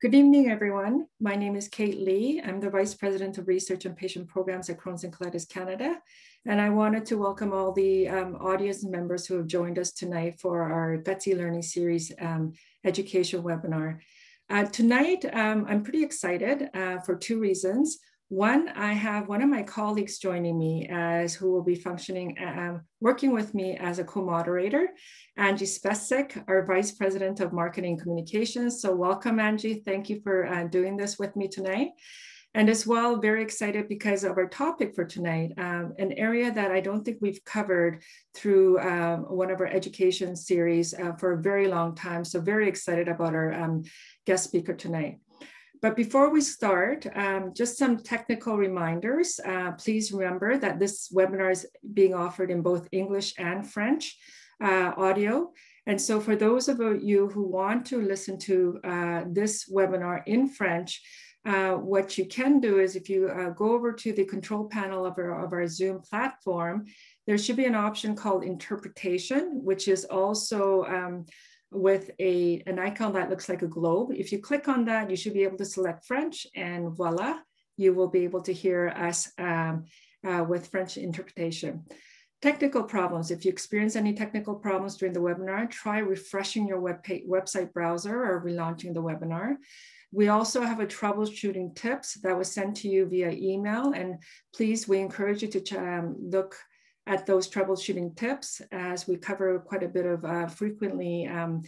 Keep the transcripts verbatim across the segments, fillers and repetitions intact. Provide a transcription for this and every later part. Good evening, everyone. My name is Kate Lee. I'm the Vice President of Research and Patient Programs at Crohn's and Colitis Canada. And I wanted to welcome all the um, audience members who have joined us tonight for our Gutsy Learning Series um, education webinar. Uh, tonight, um, I'm pretty excited uh, for two reasons. One, I have one of my colleagues joining me as who will be functioning, um, working with me as a co-moderator, Angie Spesick, our Vice President of Marketing Communications. So welcome, Angie. Thank you for uh, doing this with me tonight. And as well, very excited because of our topic for tonight, um, an area that I don't think we've covered through um, one of our education series uh, for a very long time. So very excited about our um, guest speaker tonight. But before we start, um, just some technical reminders. Uh, please remember that this webinar is being offered in both English and French uh, audio. And so for those of you who want to listen to uh, this webinar in French, uh, what you can do is if you uh, go over to the control panel of our, of our Zoom platform, there should be an option called interpretation, which is also um, with a, an icon that looks like a globe. If you click on that, you should be able to select French, and voila, you will be able to hear us um, uh, with French interpretation. Technical problems. If you experience any technical problems during the webinar, try refreshing your web page, website browser or relaunching the webinar. We also have a troubleshooting tips that was sent to you via email, and please, we encourage you to um, look at those troubleshooting tips as we cover quite a bit of uh, frequently um,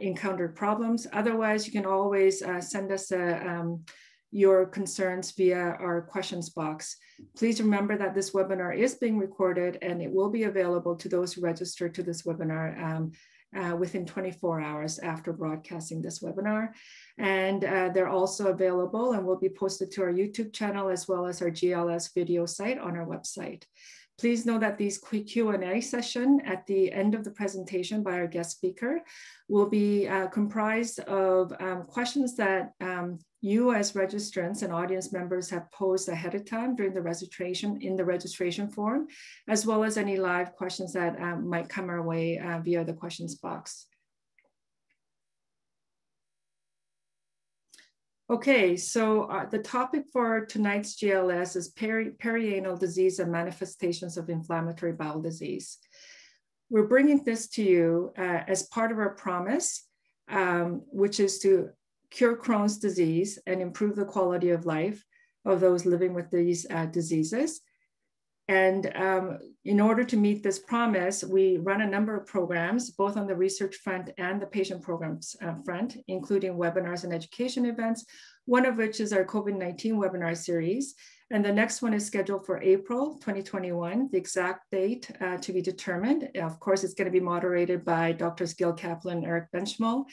encountered problems. Otherwise, you can always uh, send us a, um, your concerns via our questions box. Please remember that this webinar is being recorded and it will be available to those who register to this webinar um, uh, within twenty-four hours after broadcasting this webinar. And uh, they're also available and will be posted to our YouTube channel as well as our G L S video site on our website. Please know that these quick Q and A session at the end of the presentation by our guest speaker will be uh, comprised of um, questions that um, you as registrants and audience members have posed ahead of time during the registration in the registration form, as well as any live questions that um, might come our way uh, via the questions box. Okay, so uh, the topic for tonight's G L S is peri perianal disease and manifestations of inflammatory bowel disease. We're bringing this to you uh, as part of our promise, um, which is to cure Crohn's disease and improve the quality of life of those living with these uh, diseases. And um, in order to meet this promise, we run a number of programs, both on the research front and the patient programs uh, front, including webinars and education events, one of which is our COVID nineteen webinar series. And the next one is scheduled for April twenty twenty-one, the exact date uh, to be determined. Of course, it's going to be moderated by Doctors Gil Kaplan and Eric Benchmol.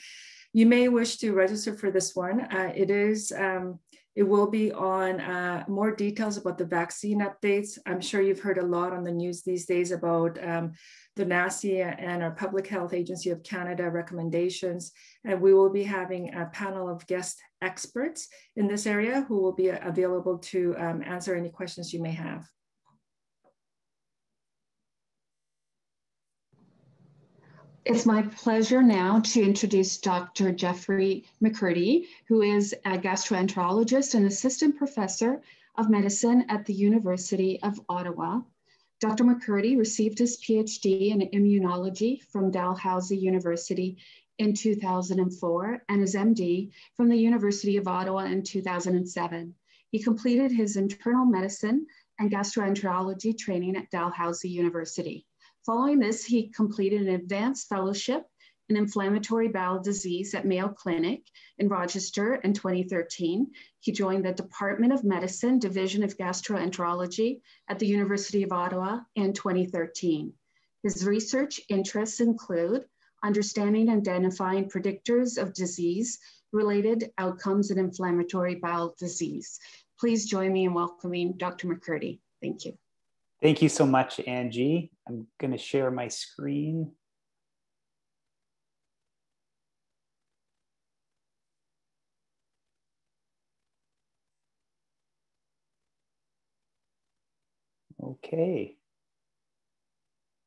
You may wish to register for this one. Uh, it is... Um, It will be on uh, more details about the vaccine updates. I'm sure you've heard a lot on the news these days about um, the N A C I and our Public Health Agency of Canada recommendations. And we will be having a panel of guest experts in this area who will be available to um, answer any questions you may have. It's my pleasure now to introduce Doctor Jeffrey McCurdy, who is a gastroenterologist and assistant professor of medicine at the University of Ottawa. Doctor McCurdy received his PhD in immunology from Dalhousie University in two thousand four and his M D from the University of Ottawa in two thousand seven. He completed his internal medicine and gastroenterology training at Dalhousie University. Following this, he completed an advanced fellowship in inflammatory bowel disease at Mayo Clinic in Rochester in twenty thirteen. He joined the Department of Medicine, Division of Gastroenterology at the University of Ottawa in twenty thirteen. His research interests include understanding and identifying predictors of disease-related outcomes in inflammatory bowel disease. Please join me in welcoming Doctor McCurdy. Thank you. Thank you so much, Angie. I'm going to share my screen. Okay.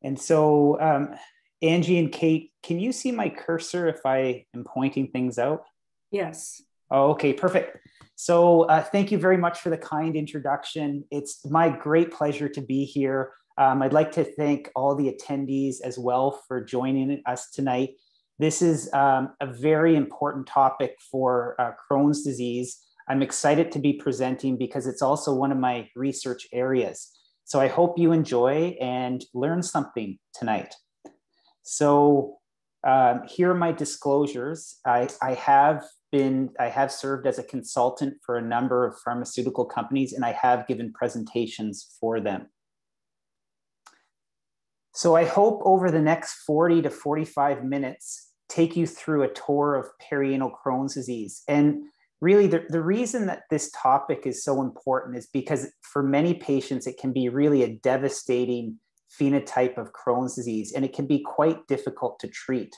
And so, um, Angie and Kate, can you see my cursor if I am pointing things out? Yes. Okay, perfect. So uh, thank you very much for the kind introduction. It's my great pleasure to be here. Um, I'd like to thank all the attendees as well for joining us tonight. This is um, a very important topic for uh, Crohn's disease. I'm excited to be presenting because it's also one of my research areas. So I hope you enjoy and learn something tonight. So um, here are my disclosures. I, I have been, I have served as a consultant for a number of pharmaceutical companies, and I have given presentations for them. So I hope over the next forty to forty-five minutes, take you through a tour of perianal Crohn's disease. And really the, the reason that this topic is so important is because for many patients, it can be really a devastating phenotype of Crohn's disease, and it can be quite difficult to treat.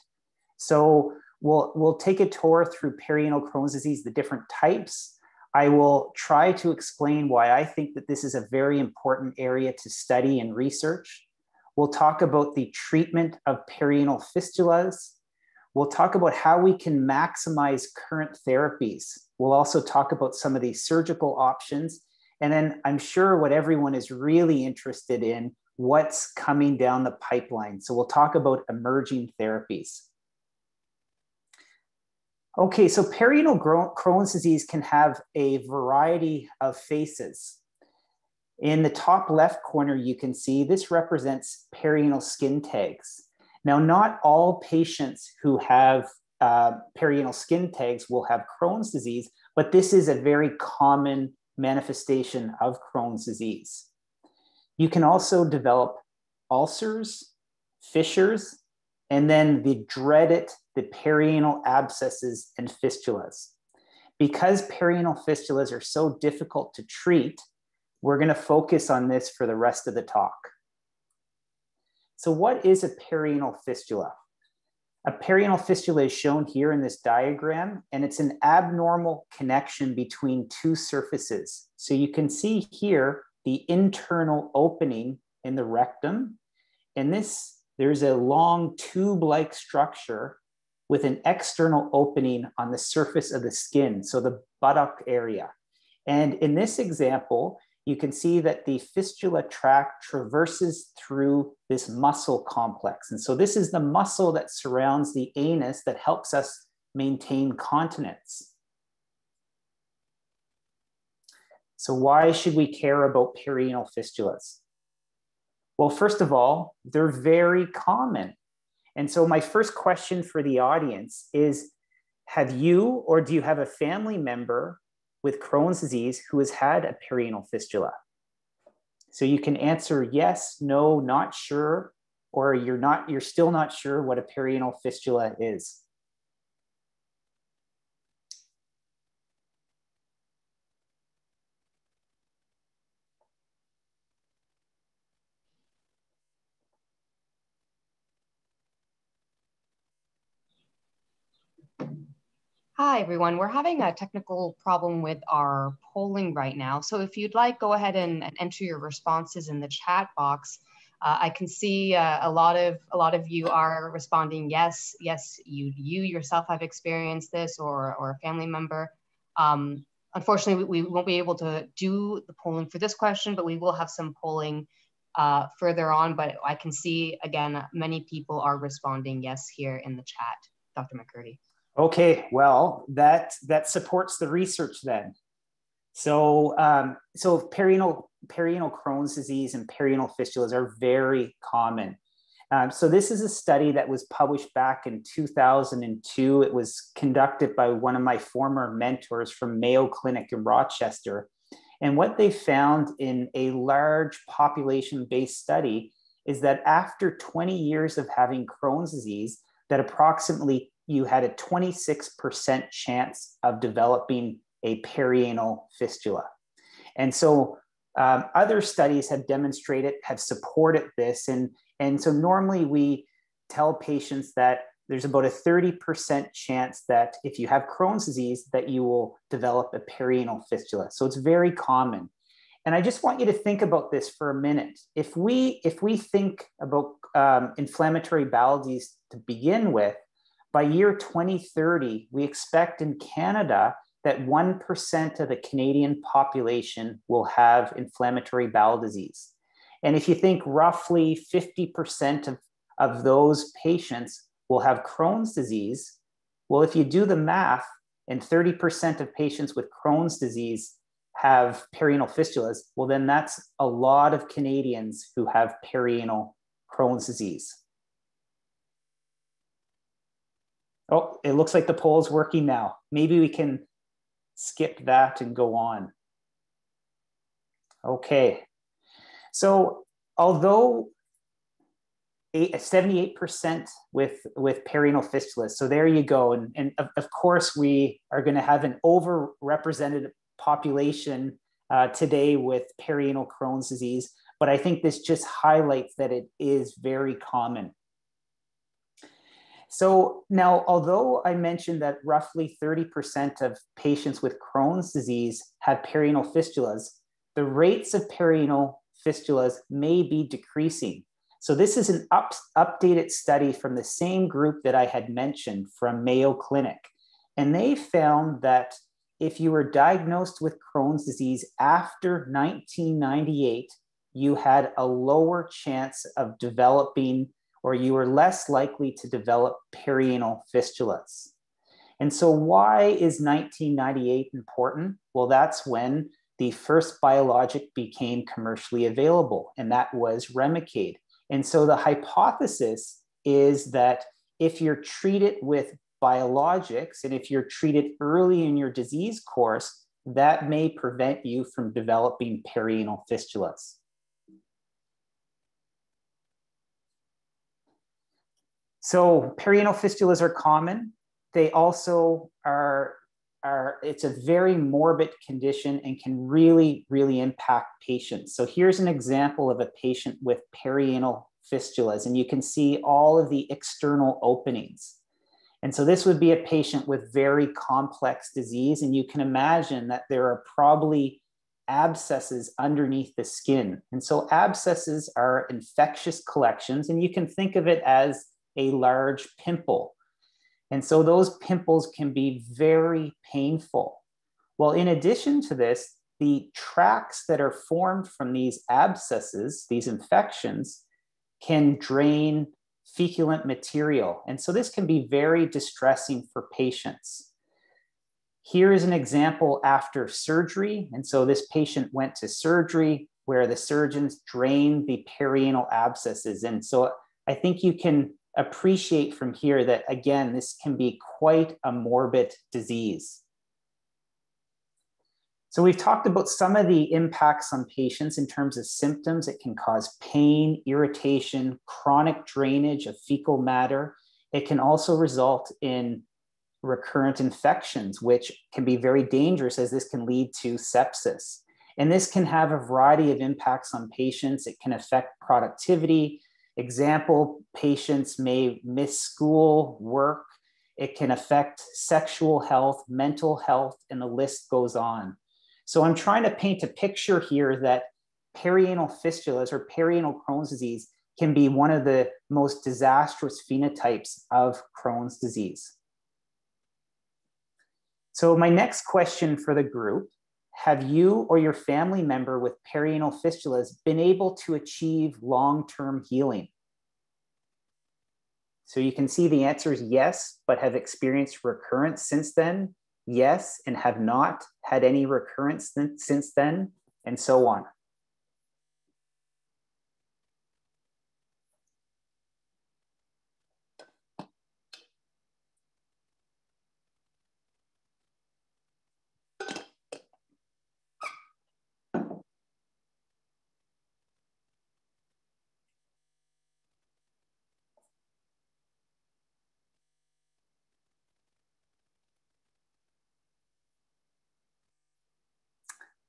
So we'll, we'll take a tour through perianal Crohn's disease, the different types. I will try to explain why I think that this is a very important area to study and research. We'll talk about the treatment of perianal fistulas. We'll talk about how we can maximize current therapies. We'll also talk about some of the surgical options. And then I'm sure what everyone is really interested in, what's coming down the pipeline. So we'll talk about emerging therapies. Okay, so perianal Crohn's disease can have a variety of faces. In the top left corner, you can see this represents perianal skin tags. Now, not all patients who have uh, perianal skin tags will have Crohn's disease, but this is a very common manifestation of Crohn's disease. You can also develop ulcers, fissures, and then the dreaded, the perianal abscesses and fistulas. Because perianal fistulas are so difficult to treat, we're going to focus on this for the rest of the talk. So what is a perianal fistula? A perianal fistula is shown here in this diagram, and it's an abnormal connection between two surfaces. So you can see here the internal opening in the rectum, and this, there's a long tube-like structure with an external opening on the surface of the skin, so the buttock area. And in this example, you can see that the fistula tract traverses through this muscle complex. And so this is the muscle that surrounds the anus that helps us maintain continence. So why should we care about perianal fistulas? Well, first of all, they're very common. And so my first question for the audience is, have you or do you have a family member with Crohn's disease who has had a perianal fistula? So you can answer yes, no, not sure, or you're not, you're still not sure what a perianal fistula is. Hi, everyone. We're having a technical problem with our polling right now. So if you'd like, go ahead and, and enter your responses in the chat box. Uh, I can see uh, a lot of a lot of you are responding. Yes, yes, you you yourself have experienced this or, or a family member. Um, unfortunately, we, we won't be able to do the polling for this question, but we will have some polling uh, further on. But I can see, again, many people are responding yes here in the chat, Doctor McCurdy. Okay, well, that, that supports the research then. So, um, so perianal, perianal Crohn's disease and perianal fistulas are very common. Um, so this is a study that was published back in two thousand two. It was conducted by one of my former mentors from Mayo Clinic in Rochester. And what they found in a large population-based study is that after twenty years of having Crohn's disease, that approximately you had a twenty-six percent chance of developing a perianal fistula. And so um, other studies have demonstrated, have supported this. And, and so normally we tell patients that there's about a thirty percent chance that if you have Crohn's disease, that you will develop a perianal fistula. So it's very common. And I just want you to think about this for a minute. If we, if we think about um, inflammatory bowel disease to begin with, by year twenty thirty, we expect in Canada that one percent of the Canadian population will have inflammatory bowel disease. And if you think roughly fifty percent of, of those patients will have Crohn's disease, well, if you do the math and thirty percent of patients with Crohn's disease have perianal fistulas, well, then that's a lot of Canadians who have perianal Crohn's disease. Oh, it looks like the poll is working now. Maybe we can skip that and go on. Okay. So although seventy-eight percent with, with perianal fistulas, so there you go. And, and of, of course, we are going to have an overrepresented population uh, today with perianal Crohn's disease. But I think this just highlights that it is very common. So now, although I mentioned that roughly thirty percent of patients with Crohn's disease have perianal fistulas, the rates of perianal fistulas may be decreasing. So this is an up, updated study from the same group that I had mentioned from Mayo Clinic. And they found that if you were diagnosed with Crohn's disease after nineteen ninety-eight, you had a lower chance of developing, or you were less likely to develop perianal fistulas. And so why is nineteen ninety-eight important? Well, that's when the first biologic became commercially available, and that was Remicade. And so the hypothesis is that if you're treated with biologics, and if you're treated early in your disease course, that may prevent you from developing perianal fistulas. So perianal fistulas are common. They also are, are, it's a very morbid condition and can really, really impact patients. So here's an example of a patient with perianal fistulas, and you can see all of the external openings. And so this would be a patient with very complex disease, and you can imagine that there are probably abscesses underneath the skin. And so abscesses are infectious collections, and you can think of it as a large pimple. And so those pimples can be very painful. Well, in addition to this, the tracts that are formed from these abscesses, these infections, can drain feculent material. And so this can be very distressing for patients. Here is an example after surgery. And so this patient went to surgery where the surgeons drained the perianal abscesses. And so I think you can appreciate from here that, again, this can be quite a morbid disease. So we've talked about some of the impacts on patients in terms of symptoms. It can cause pain, irritation, chronic drainage of fecal matter. It can also result in recurrent infections, which can be very dangerous, as this can lead to sepsis. And this can have a variety of impacts on patients. It can affect productivity. Example, patients may miss school, work. It can affect sexual health, mental health, and the list goes on. So I'm trying to paint a picture here that perianal fistulas or perianal Crohn's disease can be one of the most disastrous phenotypes of Crohn's disease. So my next question for the group: have you or your family member with perianal fistulas been able to achieve long-term healing? So you can see the answer is yes, but have experienced recurrence since then, yes, and have not had any recurrence since then, and so on.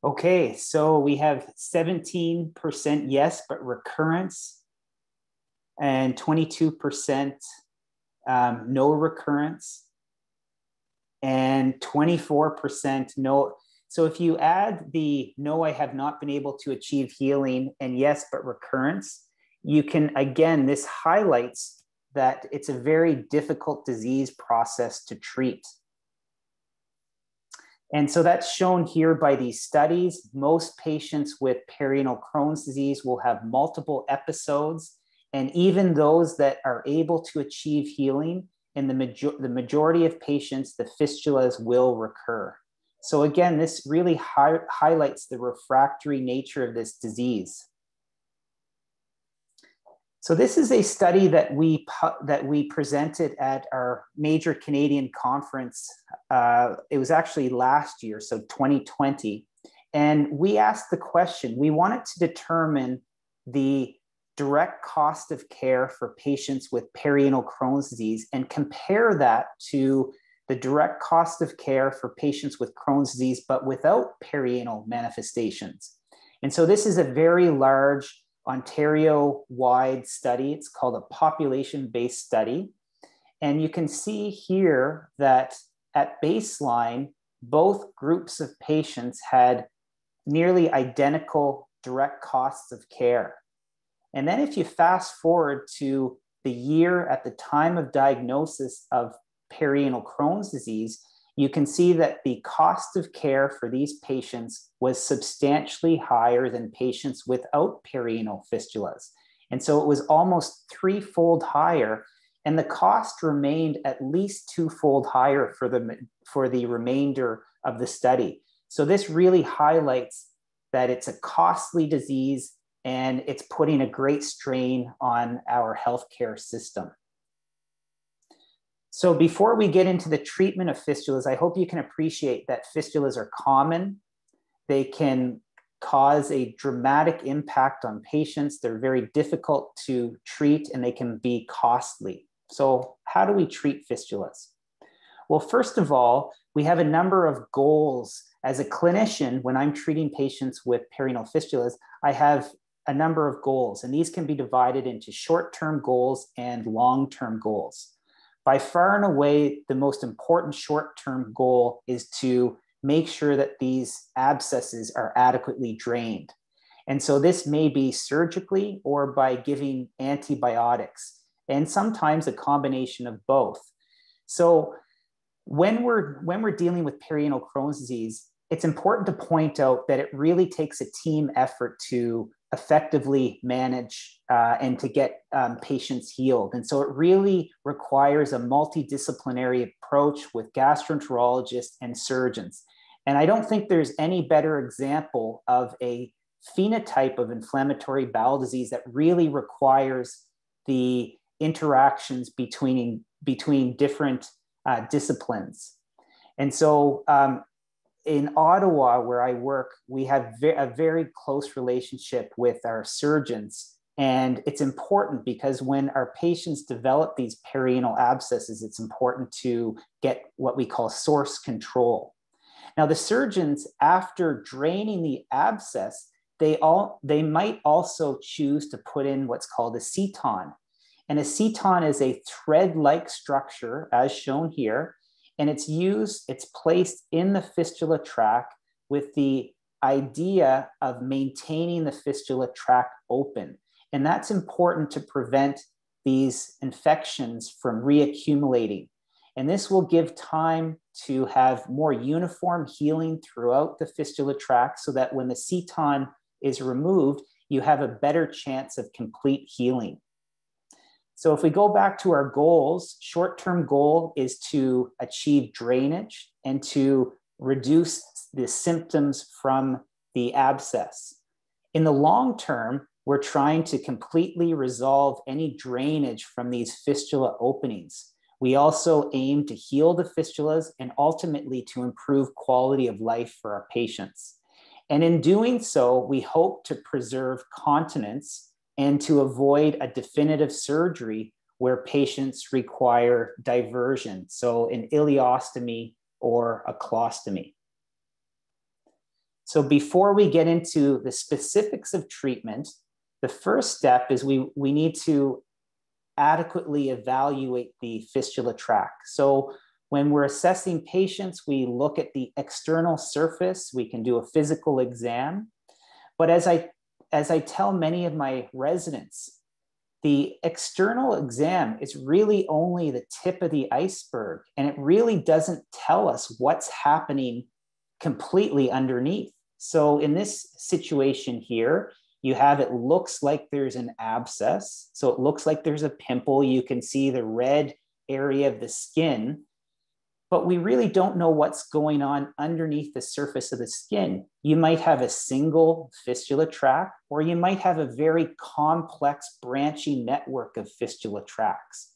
Okay, so we have seventeen percent yes, but recurrence, and twenty-two percent um, no recurrence, and twenty-four percent no. So if you add the no, I have not been able to achieve healing, and yes, but recurrence, you can, again, this highlights that it's a very difficult disease process to treat. And so that's shown here by these studies. Most patients with perianal Crohn's disease will have multiple episodes. And even those that are able to achieve healing, in the, major the majority of patients, the fistulas will recur. So again, this really hi highlights the refractory nature of this disease. So this is a study that we, that we presented at our major Canadian conference. Uh, it was actually last year, so twenty twenty. And we asked the question, we wanted to determine the direct cost of care for patients with perianal Crohn's disease and compare that to the direct cost of care for patients with Crohn's disease, but without perianal manifestations. And so this is a very large Ontario-wide study. It's called a population-based study. And you can see here that at baseline, both groups of patients had nearly identical direct costs of care. And then if you fast forward to the year at the time of diagnosis of perianal Crohn's disease, you can see that the cost of care for these patients was substantially higher than patients without perianal fistulas. And so it was almost threefold higher, and the cost remained at least twofold higher for the, for the remainder of the study. So this really highlights that it's a costly disease and it's putting a great strain on our healthcare system. So before we get into the treatment of fistulas, I hope you can appreciate that fistulas are common. They can cause a dramatic impact on patients. They're very difficult to treat and they can be costly. So how do we treat fistulas? Well, first of all, we have a number of goals. As a clinician, when I'm treating patients with perianal fistulas, I have a number of goals, and these can be divided into short-term goals and long-term goals. By far and away, the most important short-term goal is to make sure that these abscesses are adequately drained. And so this may be surgically or by giving antibiotics, and sometimes a combination of both. So when we're, when we're dealing with perianal Crohn's disease, it's important to point out that it really takes a team effort to effectively manage uh, and to get um, patients healed. And so it really requires a multidisciplinary approach with gastroenterologists and surgeons. And I don't think there's any better example of a phenotype of inflammatory bowel disease that really requires the interactions between, between different uh, disciplines. And so um, in Ottawa, where I work, we have a very close relationship with our surgeons. And it's important because when our patients develop these perianal abscesses, it's important to get what we call source control. Now, the surgeons, after draining the abscess, they, all, they might also choose to put in what's called a ceton. And a ceton is a thread-like structure, as shown here. And it's used, it's placed in the fistula tract with the idea of maintaining the fistula tract open. And that's important to prevent these infections from reaccumulating. And this will give time to have more uniform healing throughout the fistula tract so that when the ceton is removed, you have a better chance of complete healing. So if we go back to our goals, short-term goal is to achieve drainage and to reduce the symptoms from the abscess. In the long term, we're trying to completely resolve any drainage from these fistula openings. We also aim to heal the fistulas and ultimately to improve quality of life for our patients. And in doing so, we hope to preserve continence and to avoid a definitive surgery where patients require diversion, so an ileostomy or a colostomy. So before we get into the specifics of treatment, the first step is we, we need to adequately evaluate the fistula tract. So when we're assessing patients, we look at the external surface, we can do a physical exam, but as I As I tell many of my residents, the external exam is really only the tip of the iceberg, and it really doesn't tell us what's happening completely underneath. So in this situation here, you have, it looks like there's an abscess. So it looks like there's a pimple. You can see the red area of the skin, but we really don't know what's going on underneath the surface of the skin. You might have a single fistula tract, or you might have a very complex branching network of fistula tracts.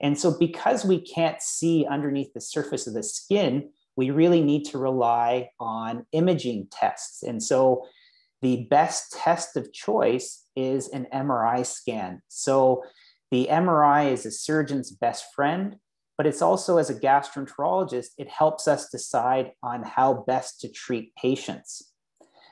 And so because we can't see underneath the surface of the skin, we really need to rely on imaging tests. And so the best test of choice is an M R I scan. So the M R I is a surgeon's best friend, but it's also, as a gastroenterologist, it helps us decide on how best to treat patients.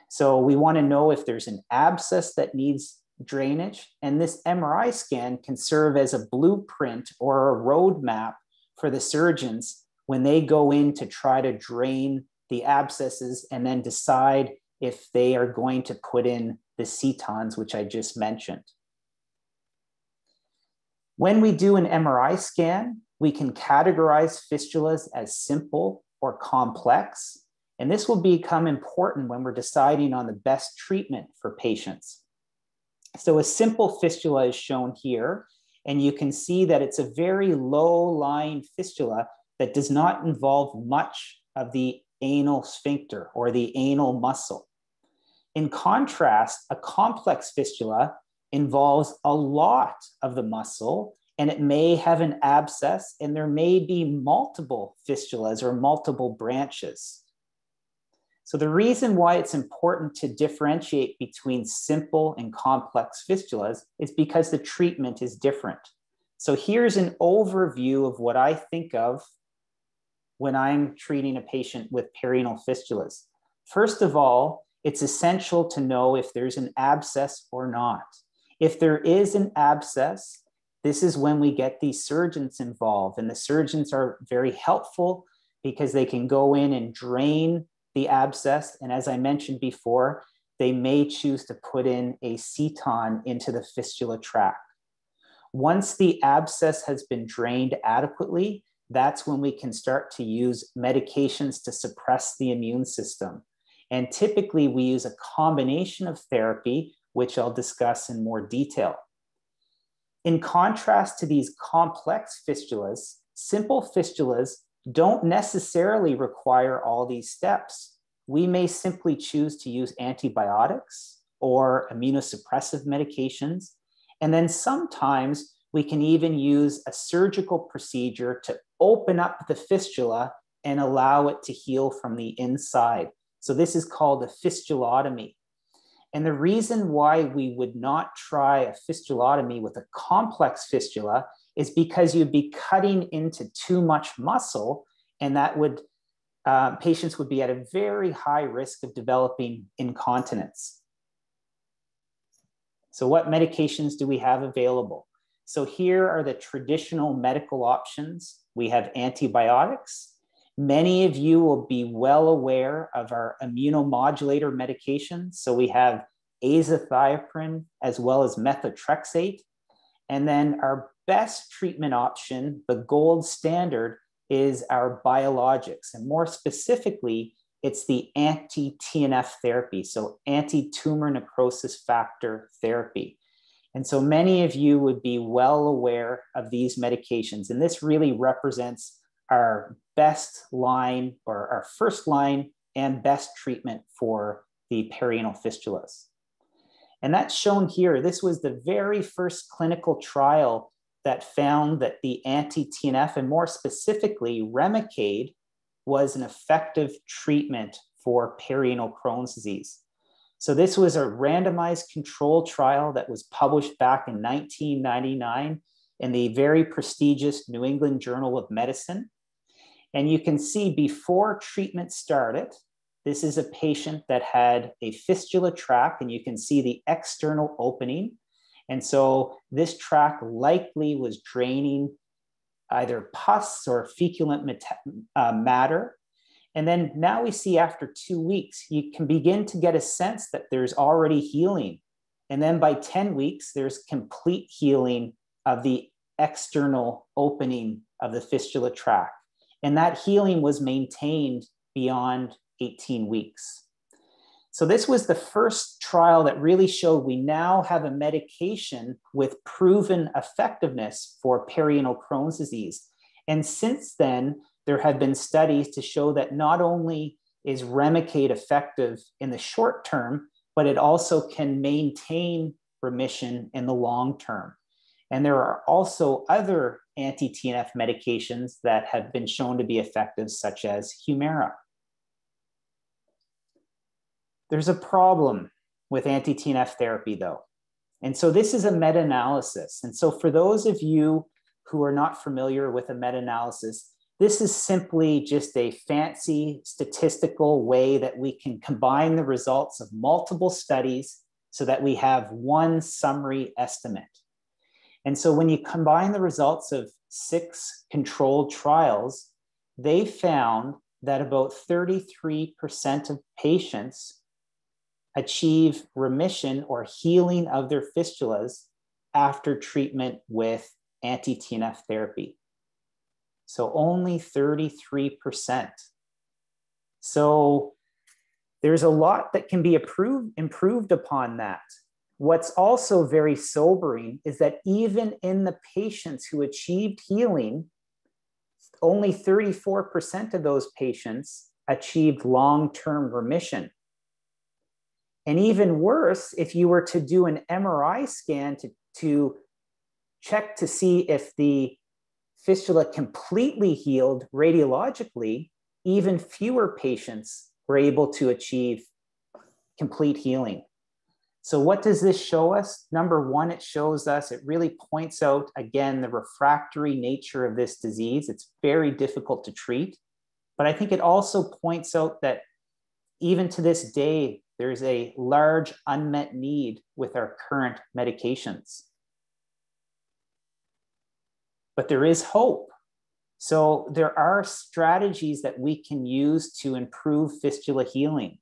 So we want to know if there's an abscess that needs drainage, and this M R I scan can serve as a blueprint or a roadmap for the surgeons when they go in to try to drain the abscesses and then decide if they are going to put in the setons, which I just mentioned. When we do an M R I scan, we can categorize fistulas as simple or complex, and this will become important when we're deciding on the best treatment for patients. So a simple fistula is shown here, and you can see that it's a very low-lying fistula that does not involve much of the anal sphincter or the anal muscle. In contrast, a complex fistula involves a lot of the muscle, and it may have an abscess, and there may be multiple fistulas or multiple branches. So the reason why it's important to differentiate between simple and complex fistulas is because the treatment is different. So here's an overview of what I think of when I'm treating a patient with perianal fistulas. First of all, it's essential to know if there's an abscess or not. If there is an abscess, this is when we get these surgeons involved, and the surgeons are very helpful because they can go in and drain the abscess. And as I mentioned before, they may choose to put in a seton into the fistula tract. Once the abscess has been drained adequately, that's when we can start to use medications to suppress the immune system. And typically we use a combination of therapy, which I'll discuss in more detail. In contrast to these complex fistulas, simple fistulas don't necessarily require all these steps. We may simply choose to use antibiotics or immunosuppressive medications. And then sometimes we can even use a surgical procedure to open up the fistula and allow it to heal from the inside. So this is called a fistulotomy. And the reason why we would not try a fistulotomy with a complex fistula is because you'd be cutting into too much muscle, and that would, uh, patients would be at a very high risk of developing incontinence. So what medications do we have available? So here are the traditional medical options. We have antibiotics. Many of you will be well aware of our immunomodulator medications. So we have azathioprine as well as methotrexate. And then our best treatment option, the gold standard, is our biologics. And more specifically, it's the anti-T N F therapy, so anti-tumor necrosis factor therapy. And so many of you would be well aware of these medications. And this really represents our best line, or our first line and best treatment for the perianal fistulas. And that's shown here. This was the very first clinical trial that found that the anti-T N F, and more specifically Remicade, was an effective treatment for perianal Crohn's disease. So this was a randomized control trial that was published back in nineteen ninety-nine in the very prestigious New England Journal of Medicine. And you can see before treatment started, this is a patient that had a fistula tract, and you can see the external opening. And so this tract likely was draining either pus or feculent uh, matter. And then now we see after two weeks, you can begin to get a sense that there's already healing. And then by ten weeks, there's complete healing of the external opening of the fistula tract. And that healing was maintained beyond eighteen weeks. So this was the first trial that really showed we now have a medication with proven effectiveness for perianal Crohn's disease. And since then, there have been studies to show that not only is Remicade effective in the short term, but it also can maintain remission in the long term. And there are also other anti-T N F medications that have been shown to be effective, such as Humira. There's a problem with anti-T N F therapy, though. And so this is a meta-analysis. And so for those of you who are not familiar with a meta-analysis, this is simply just a fancy statistical way that we can combine the results of multiple studies so that we have one summary estimate. And so when you combine the results of six controlled trials, they found that about thirty-three percent of patients achieve remission or healing of their fistulas after treatment with anti-T N F therapy. So only thirty-three percent. So there's a lot that can be improved, improved upon that. What's also very sobering is that even in the patients who achieved healing, only thirty-four percent of those patients achieved long-term remission. And even worse, if you were to do an M R I scan to, to check to see if the fistula completely healed radiologically, even fewer patients were able to achieve complete healing. So what does this show us? Number one, it shows us, it really points out, again, the refractory nature of this disease. It's very difficult to treat. But I think it also points out that even to this day, there's a large unmet need with our current medications. But there is hope. So there are strategies that we can use to improve fistula healing.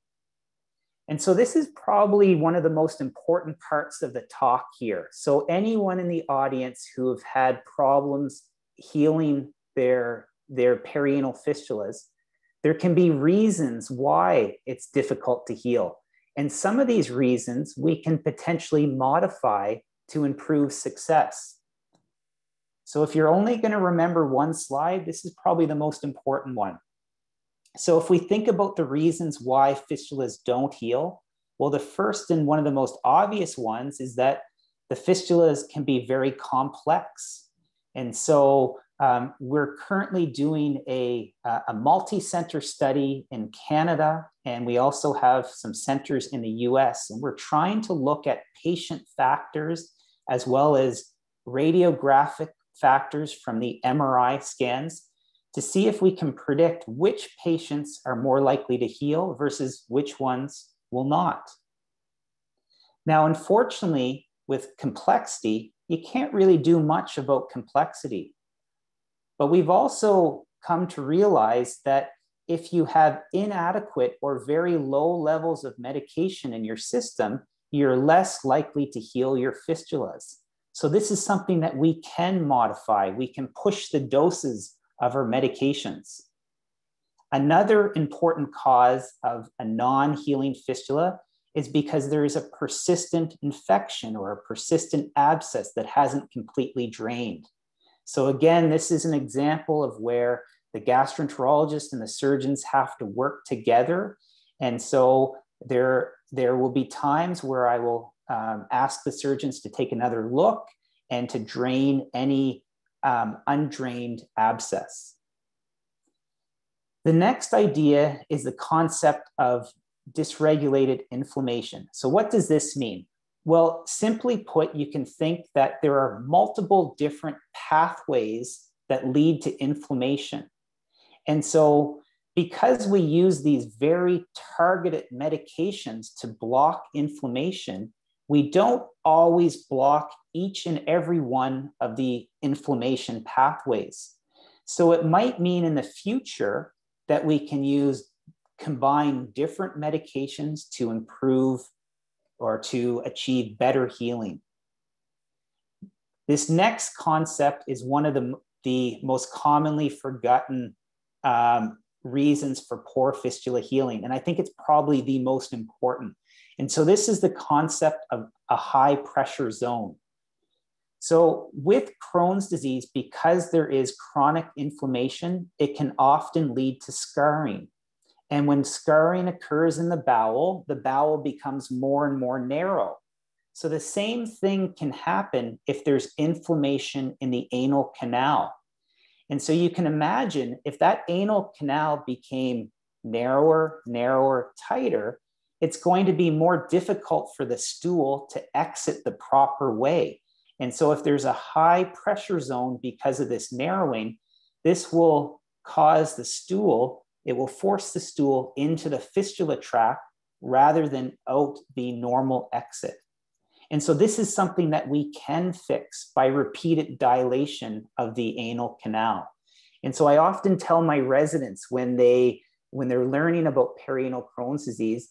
And so this is probably one of the most important parts of the talk here. So anyone in the audience who have had problems healing their, their perianal fistulas, there can be reasons why it's difficult to heal. And some of these reasons we can potentially modify to improve success. So if you're only going to remember one slide, this is probably the most important one. So if we think about the reasons why fistulas don't heal, well, the first and one of the most obvious ones is that the fistulas can be very complex. And so um, we're currently doing a, a multi-center study in Canada, and we also have some centers in the U S, and we're trying to look at patient factors as well as radiographic factors from the M R I scans to see if we can predict which patients are more likely to heal versus which ones will not. Now, unfortunately, with complexity, you can't really do much about complexity. But we've also come to realize that if you have inadequate or very low levels of medication in your system, you're less likely to heal your fistulas. So this is something that we can modify. We can push the doses of our medications. Another important cause of a non-healing fistula is because there is a persistent infection or a persistent abscess that hasn't completely drained. So again, this is an example of where the gastroenterologist and the surgeons have to work together. And so there, there will be times where I will um, ask the surgeons to take another look and to drain any Um, undrained abscess. The next idea is the concept of dysregulated inflammation. So what does this mean? Well, simply put, you can think that there are multiple different pathways that lead to inflammation. And so because we use these very targeted medications to block inflammation, we don't always block each and every one of the inflammation pathways. So it might mean in the future that we can use, combine different medications to improve or to achieve better healing. This next concept is one of the, the most commonly forgotten um, reasons for poor fistula healing. And I think it's probably the most important. And so this is the concept of a high pressure zone. So with Crohn's disease, because there is chronic inflammation, it can often lead to scarring. And when scarring occurs in the bowel, the bowel becomes more and more narrow. So the same thing can happen if there's inflammation in the anal canal. And so you can imagine if that anal canal became narrower, narrower, tighter, it's going to be more difficult for the stool to exit the proper way. And so if there's a high pressure zone because of this narrowing, this will cause the stool, it will force the stool into the fistula tract rather than out the normal exit. And so this is something that we can fix by repeated dilation of the anal canal. And so I often tell my residents when, they, when they're learning about perianal Crohn's disease,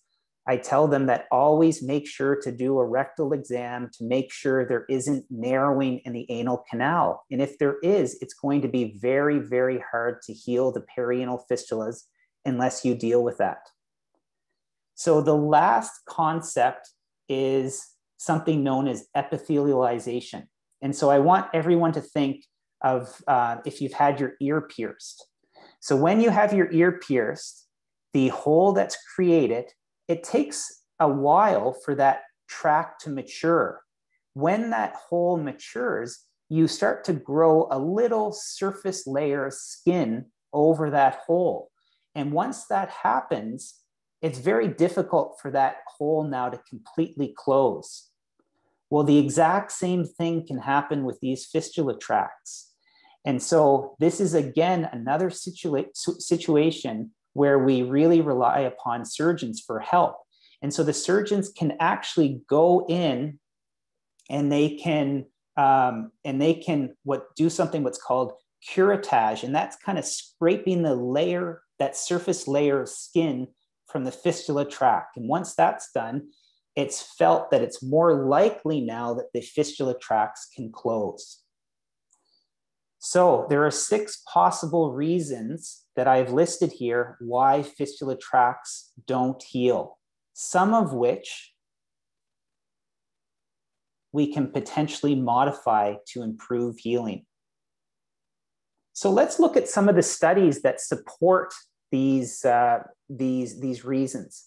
I tell them that always make sure to do a rectal exam to make sure there isn't narrowing in the anal canal. And if there is, it's going to be very, very hard to heal the perianal fistulas unless you deal with that. So the last concept is something known as epithelialization. And so I want everyone to think of uh, if you've had your ear pierced. So when you have your ear pierced, the hole that's created, it takes a while for that tract to mature. When that hole matures, you start to grow a little surface layer of skin over that hole. And once that happens, it's very difficult for that hole now to completely close. Well, the exact same thing can happen with these fistula tracts. And so this is, again, another situa- situation where we really rely upon surgeons for help. And so the surgeons can actually go in and they can, um, and they can what, do something what's called curettage. And that's kind of scraping the layer, that surface layer of skin from the fistula tract. And once that's done, it's felt that it's more likely now that the fistula tracts can close. So there are six possible reasons that I've listed here why fistula tracts don't heal, some of which we can potentially modify to improve healing. So let's look at some of the studies that support these, uh, these, these reasons.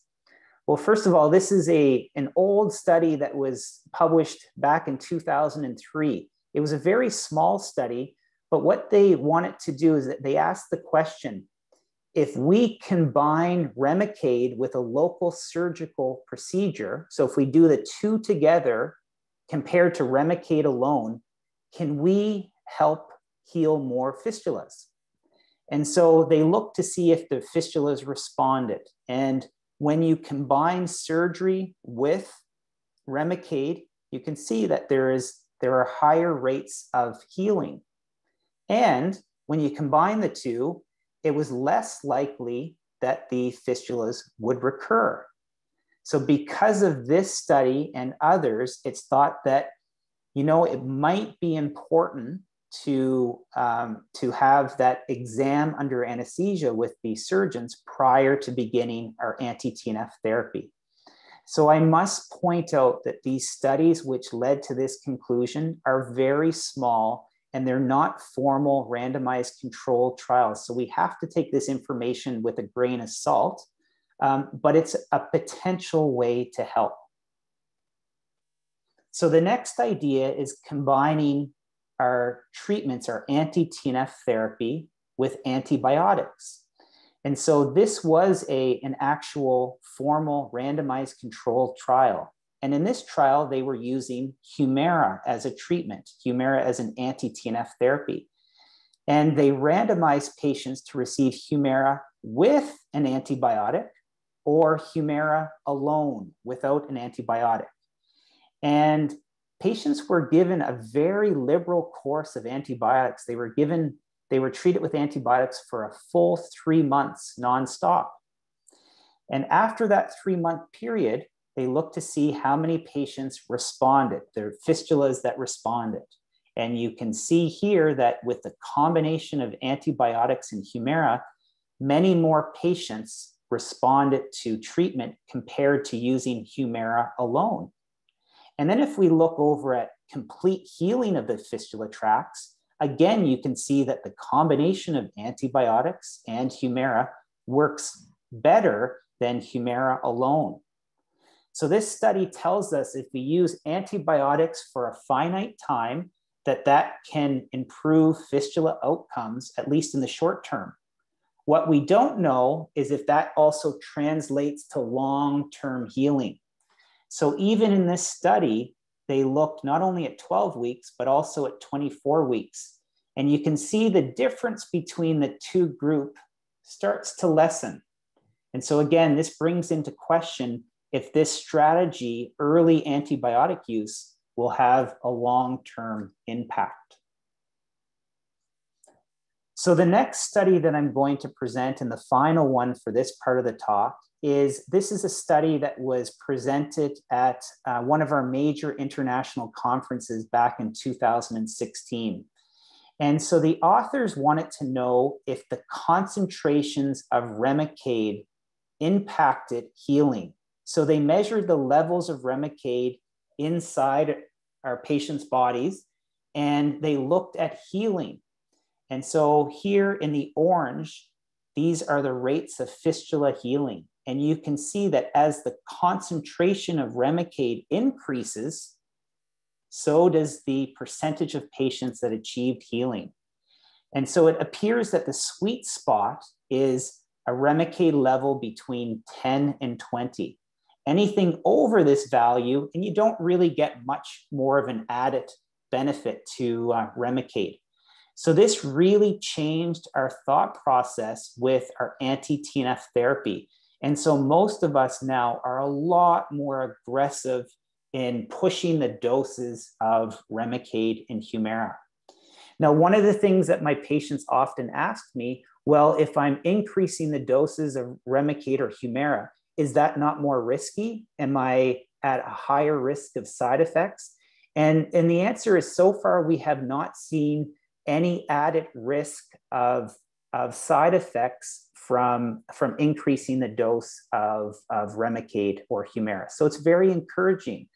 Well, first of all, this is a, an old study that was published back in two thousand three. It was a very small study, but what they wanted to do is that they asked the question, if we combine Remicade with a local surgical procedure, so if we do the two together compared to Remicade alone, can we help heal more fistulas? And so they looked to see if the fistulas responded. And when you combine surgery with Remicade, you can see that there is, there are higher rates of healing. And when you combine the two, it was less likely that the fistulas would recur. So because of this study and others, it's thought that, you know, it might be important to, um, to have that exam under anesthesia with the surgeons prior to beginning our anti-T N F therapy. So I must point out that these studies which led to this conclusion are very small, and they're not formal randomized controlled trials. So we have to take this information with a grain of salt, um, but it's a potential way to help. So the next idea is combining our treatments, our anti-T N F therapy with antibiotics. And so this was a, an actual formal randomized controlled trial. And in this trial, they were using Humira as a treatment, Humira as an anti-T N F therapy. And they randomized patients to receive Humira with an antibiotic or Humira alone without an antibiotic. And patients were given a very liberal course of antibiotics. They were given, they were treated with antibiotics for a full three months nonstop. And after that three-month period, they looked to see how many patients responded, their fistulas that responded. And you can see here that with the combination of antibiotics and Humira, many more patients responded to treatment compared to using Humira alone. And then if we look over at complete healing of the fistula tracts, again, you can see that the combination of antibiotics and Humira works better than Humira alone. So this study tells us if we use antibiotics for a finite time, that that can improve fistula outcomes, at least in the short term. What we don't know is if that also translates to long-term healing. So even in this study, they looked not only at twelve weeks, but also at twenty-four weeks. And you can see the difference between the two groups starts to lessen. And so again, this brings into question if this strategy, early antibiotic use, will have a long-term impact. So the next study that I'm going to present, and the final one for this part of the talk, is this is a study that was presented at uh, one of our major international conferences back in two thousand sixteen. And so the authors wanted to know if the concentrations of Remicade impacted healing. So they measured the levels of Remicade inside our patients' bodies, and they looked at healing. And so here in the orange, these are the rates of fistula healing. And you can see that as the concentration of Remicade increases, so does the percentage of patients that achieved healing. And so it appears that the sweet spot is a Remicade level between ten and twenty. Anything over this value, and you don't really get much more of an added benefit to uh, Remicade. So this really changed our thought process with our anti-T N F therapy. And so most of us now are a lot more aggressive in pushing the doses of Remicade and Humira. Now, one of the things that my patients often ask me, well, if I'm increasing the doses of Remicade or Humira, is that not more risky? Am I at a higher risk of side effects? And, and the answer is, so far, we have not seen any added risk of, of side effects from, from increasing the dose of, of Remicade or Humira. So it's very encouraging.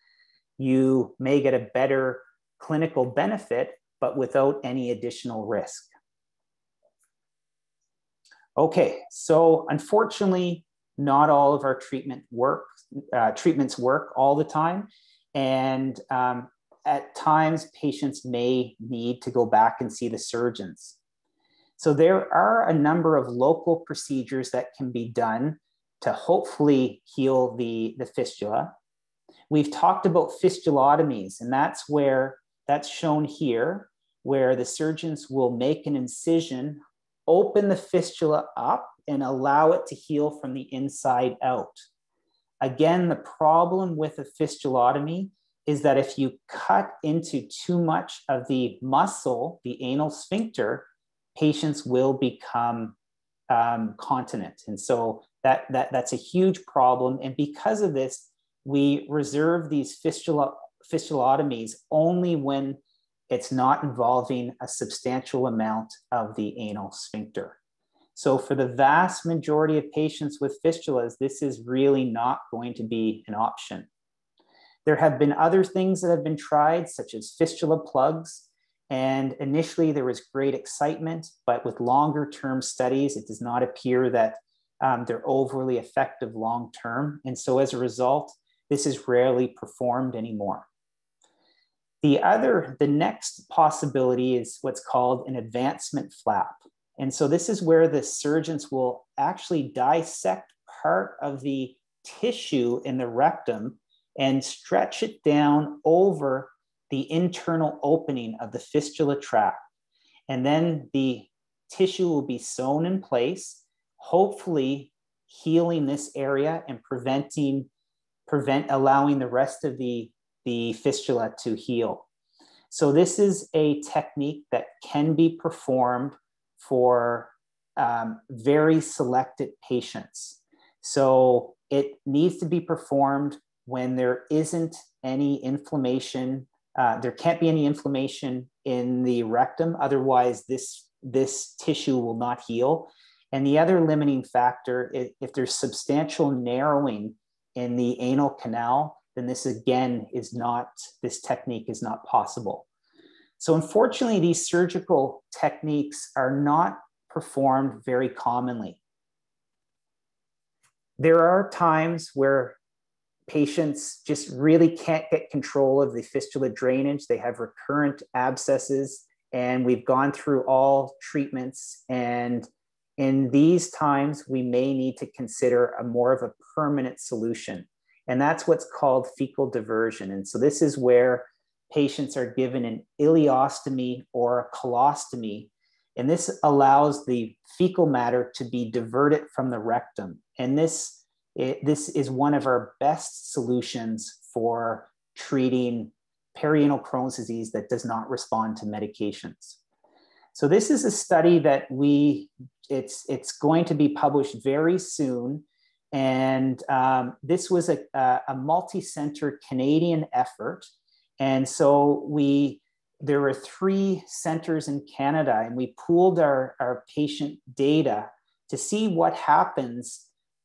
You may get a better clinical benefit, but without any additional risk. Okay, so unfortunately, not all of our treatment work, uh, treatments work all the time. And um, at times, patients may need to go back and see the surgeons. So there are a number of local procedures that can be done to hopefully heal the, the fistula. We've talked about fistulotomies, and that's where that's shown here, where the surgeons will make an incision, open the fistula up, and allow it to heal from the inside out. Again, the problem with a fistulotomy is that if you cut into too much of the muscle, the anal sphincter, patients will become um, continent. And so that, that, that's a huge problem. And because of this, we reserve these fistula, fistulotomies only when it's not involving a substantial amount of the anal sphincter. So for the vast majority of patients with fistulas, this is really not going to be an option. There have been other things that have been tried, such as fistula plugs. And initially, there was great excitement, but with longer-term studies, it does not appear that um, they're overly effective long-term. And so as a result, this is rarely performed anymore. The other, the next possibility is what's called an advancement flap. And so this is where the surgeons will actually dissect part of the tissue in the rectum and stretch it down over the internal opening of the fistula tract. And then the tissue will be sewn in place, hopefully healing this area and preventing, prevent allowing the rest of the, the fistula to heal. So this is a technique that can be performed for um, very selected patients. So it needs to be performed when there isn't any inflammation. Uh, there can't be any inflammation in the rectum. Otherwise, this, this tissue will not heal. And the other limiting factor, if, if there's substantial narrowing in the anal canal, then this again is not, this technique is not possible. So unfortunately, these surgical techniques are not performed very commonly. There are times where patients just really can't get control of the fistula drainage. They have recurrent abscesses, and we've gone through all treatments. And in these times, we may need to consider a more of a permanent solution. And that's what's called fecal diversion. And so this is where patients are given an ileostomy or a colostomy. And this allows the fecal matter to be diverted from the rectum. And this It, this is one of our best solutions for treating perianal Crohn's disease that does not respond to medications. So this is a study that we, it's, it's going to be published very soon. And um, this was a, a, a multi-center Canadian effort. And so we, there were three centers in Canada, and we pooled our, our patient data to see what happens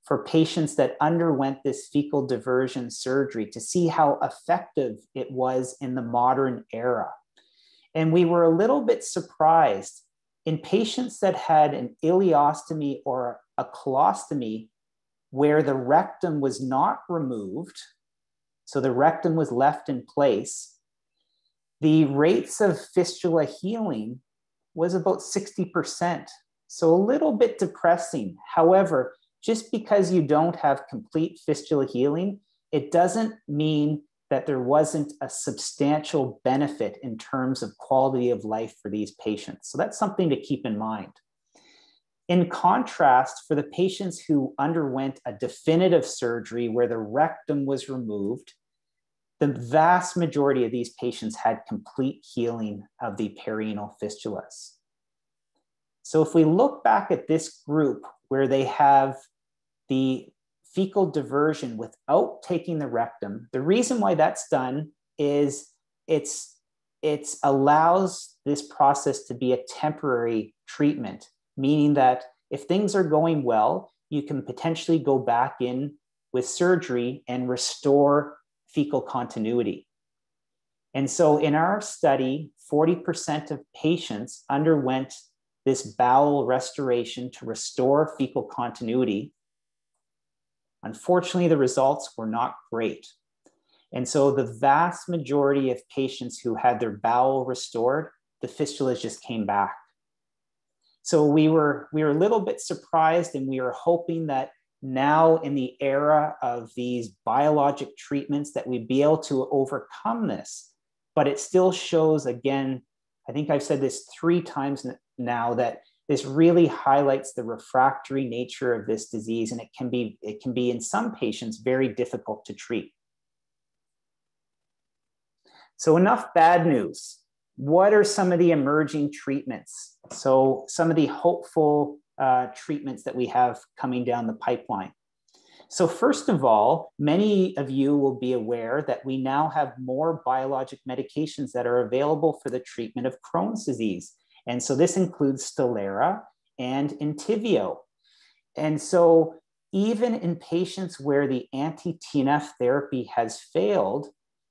for patients that underwent this fecal diversion surgery, to see how effective it was in the modern era. And we were a little bit surprised. In patients that had an ileostomy or a colostomy where the rectum was not removed, so the rectum was left in place, the rates of fistula healing was about sixty percent. So a little bit depressing. However, just because you don't have complete fistula healing, it doesn't mean that there wasn't a substantial benefit in terms of quality of life for these patients. So that's something to keep in mind. In contrast, for the patients who underwent a definitive surgery where the rectum was removed, the vast majority of these patients had complete healing of the perianal fistulas. So if we look back at this group, where they have the fecal diversion without taking the rectum. The reason why that's done is it's, it allows this process to be a temporary treatment, meaning that if things are going well, you can potentially go back in with surgery and restore fecal continuity. And so in our study, forty percent of patients underwent this bowel restoration to restore fecal continuity. Unfortunately, the results were not great. And so the vast majority of patients who had their bowel restored, the fistulas just came back. So we were, we were a little bit surprised, and we were hoping that now in the era of these biologic treatments that we'd be able to overcome this, but it still shows, again, I think I've said this three times now, that this really highlights the refractory nature of this disease, and it can be, it can be in some patients very difficult to treat. So enough bad news. What are some of the emerging treatments? So some of the hopeful uh, treatments that we have coming down the pipeline. So first of all, many of you will be aware that we now have more biologic medications that are available for the treatment of Crohn's disease. And so this includes Stelara and Entyvio. And so even in patients where the anti-T N F therapy has failed,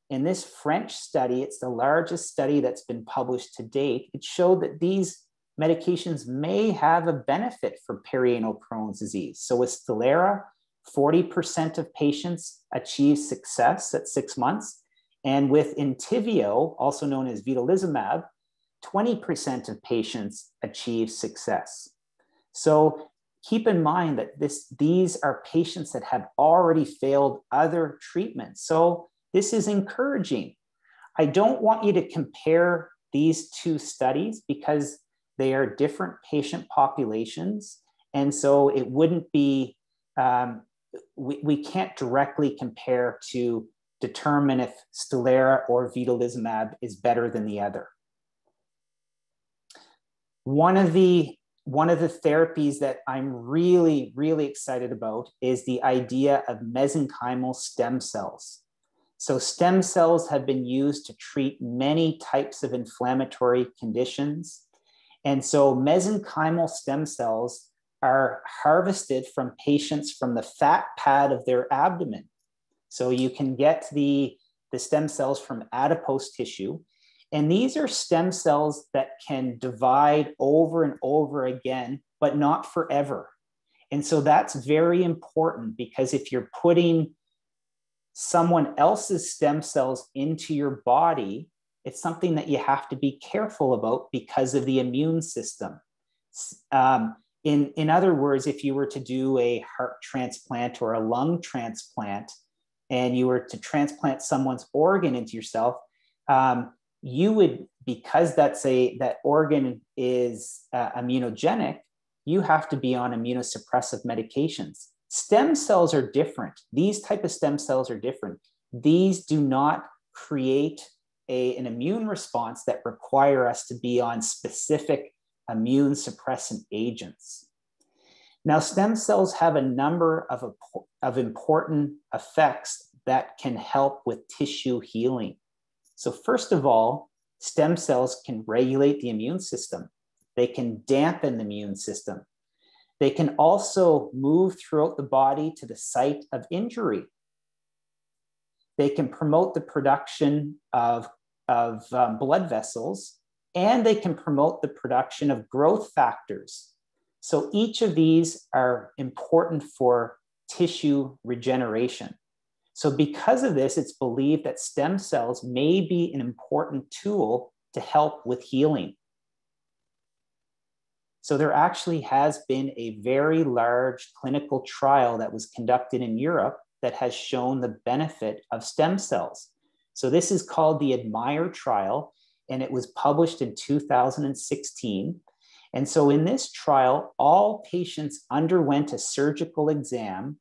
in this French study, it's the largest study that's been published to date, it showed that these medications may have a benefit for perianal Crohn's disease. So with Stelara, forty percent of patients achieve success at six months. And with Entyvio, also known as Vitalizumab, twenty percent of patients achieve success. So keep in mind that this, these are patients that have already failed other treatments. So this is encouraging. I don't want you to compare these two studies because they are different patient populations. And so it wouldn't be, um, we, we can't directly compare to determine if Stelara or Vitalizumab is better than the other. One of the, one of the therapies that I'm really, really excited about is the idea of mesenchymal stem cells. So stem cells have been used to treat many types of inflammatory conditions. And so mesenchymal stem cells are harvested from patients from the fat pad of their abdomen. So you can get the, the stem cells from adipose tissue. And these are stem cells that can divide over and over again, but not forever. And so that's very important, because if you're putting someone else's stem cells into your body, it's something that you have to be careful about because of the immune system. Um, in, in other words, if you were to do a heart transplant or a lung transplant, and you were to transplant someone's organ into yourself, um, you would, because that's a, that organ is uh, immunogenic, you have to be on immunosuppressive medications. Stem cells are different. These type of stem cells are different. These do not create a, an immune response that require us to be on specific immune suppressant agents. Now, stem cells have a number of, of important effects that can help with tissue healing. So first of all, stem cells can regulate the immune system. They can dampen the immune system. They can also move throughout the body to the site of injury. They can promote the production of, of um, blood vessels, and they can promote the production of growth factors. So each of these are important for tissue regeneration. So because of this, it's believed that stem cells may be an important tool to help with healing. So there actually has been a very large clinical trial that was conducted in Europe that has shown the benefit of stem cells. So this is called the ADMIRE trial, and it was published in two thousand sixteen. And so in this trial, all patients underwent a surgical exam.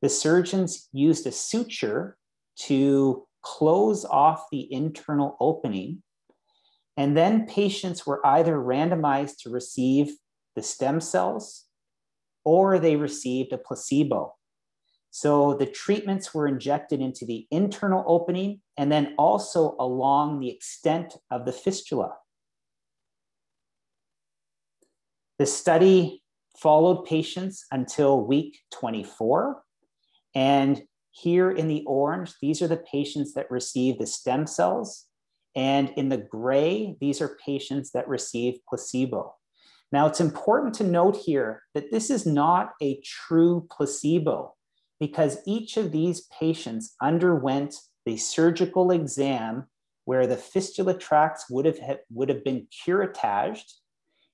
The surgeons used a suture to close off the internal opening. And then patients were either randomized to receive the stem cells or they received a placebo. So the treatments were injected into the internal opening and then also along the extent of the fistula. The study followed patients until week twenty-four. And here in the orange, these are the patients that received the stem cells. And in the gray, these are patients that receive placebo. Now, it's important to note here that this is not a true placebo, because each of these patients underwent the surgical exam where the fistula tracts would have, would have been curettaged,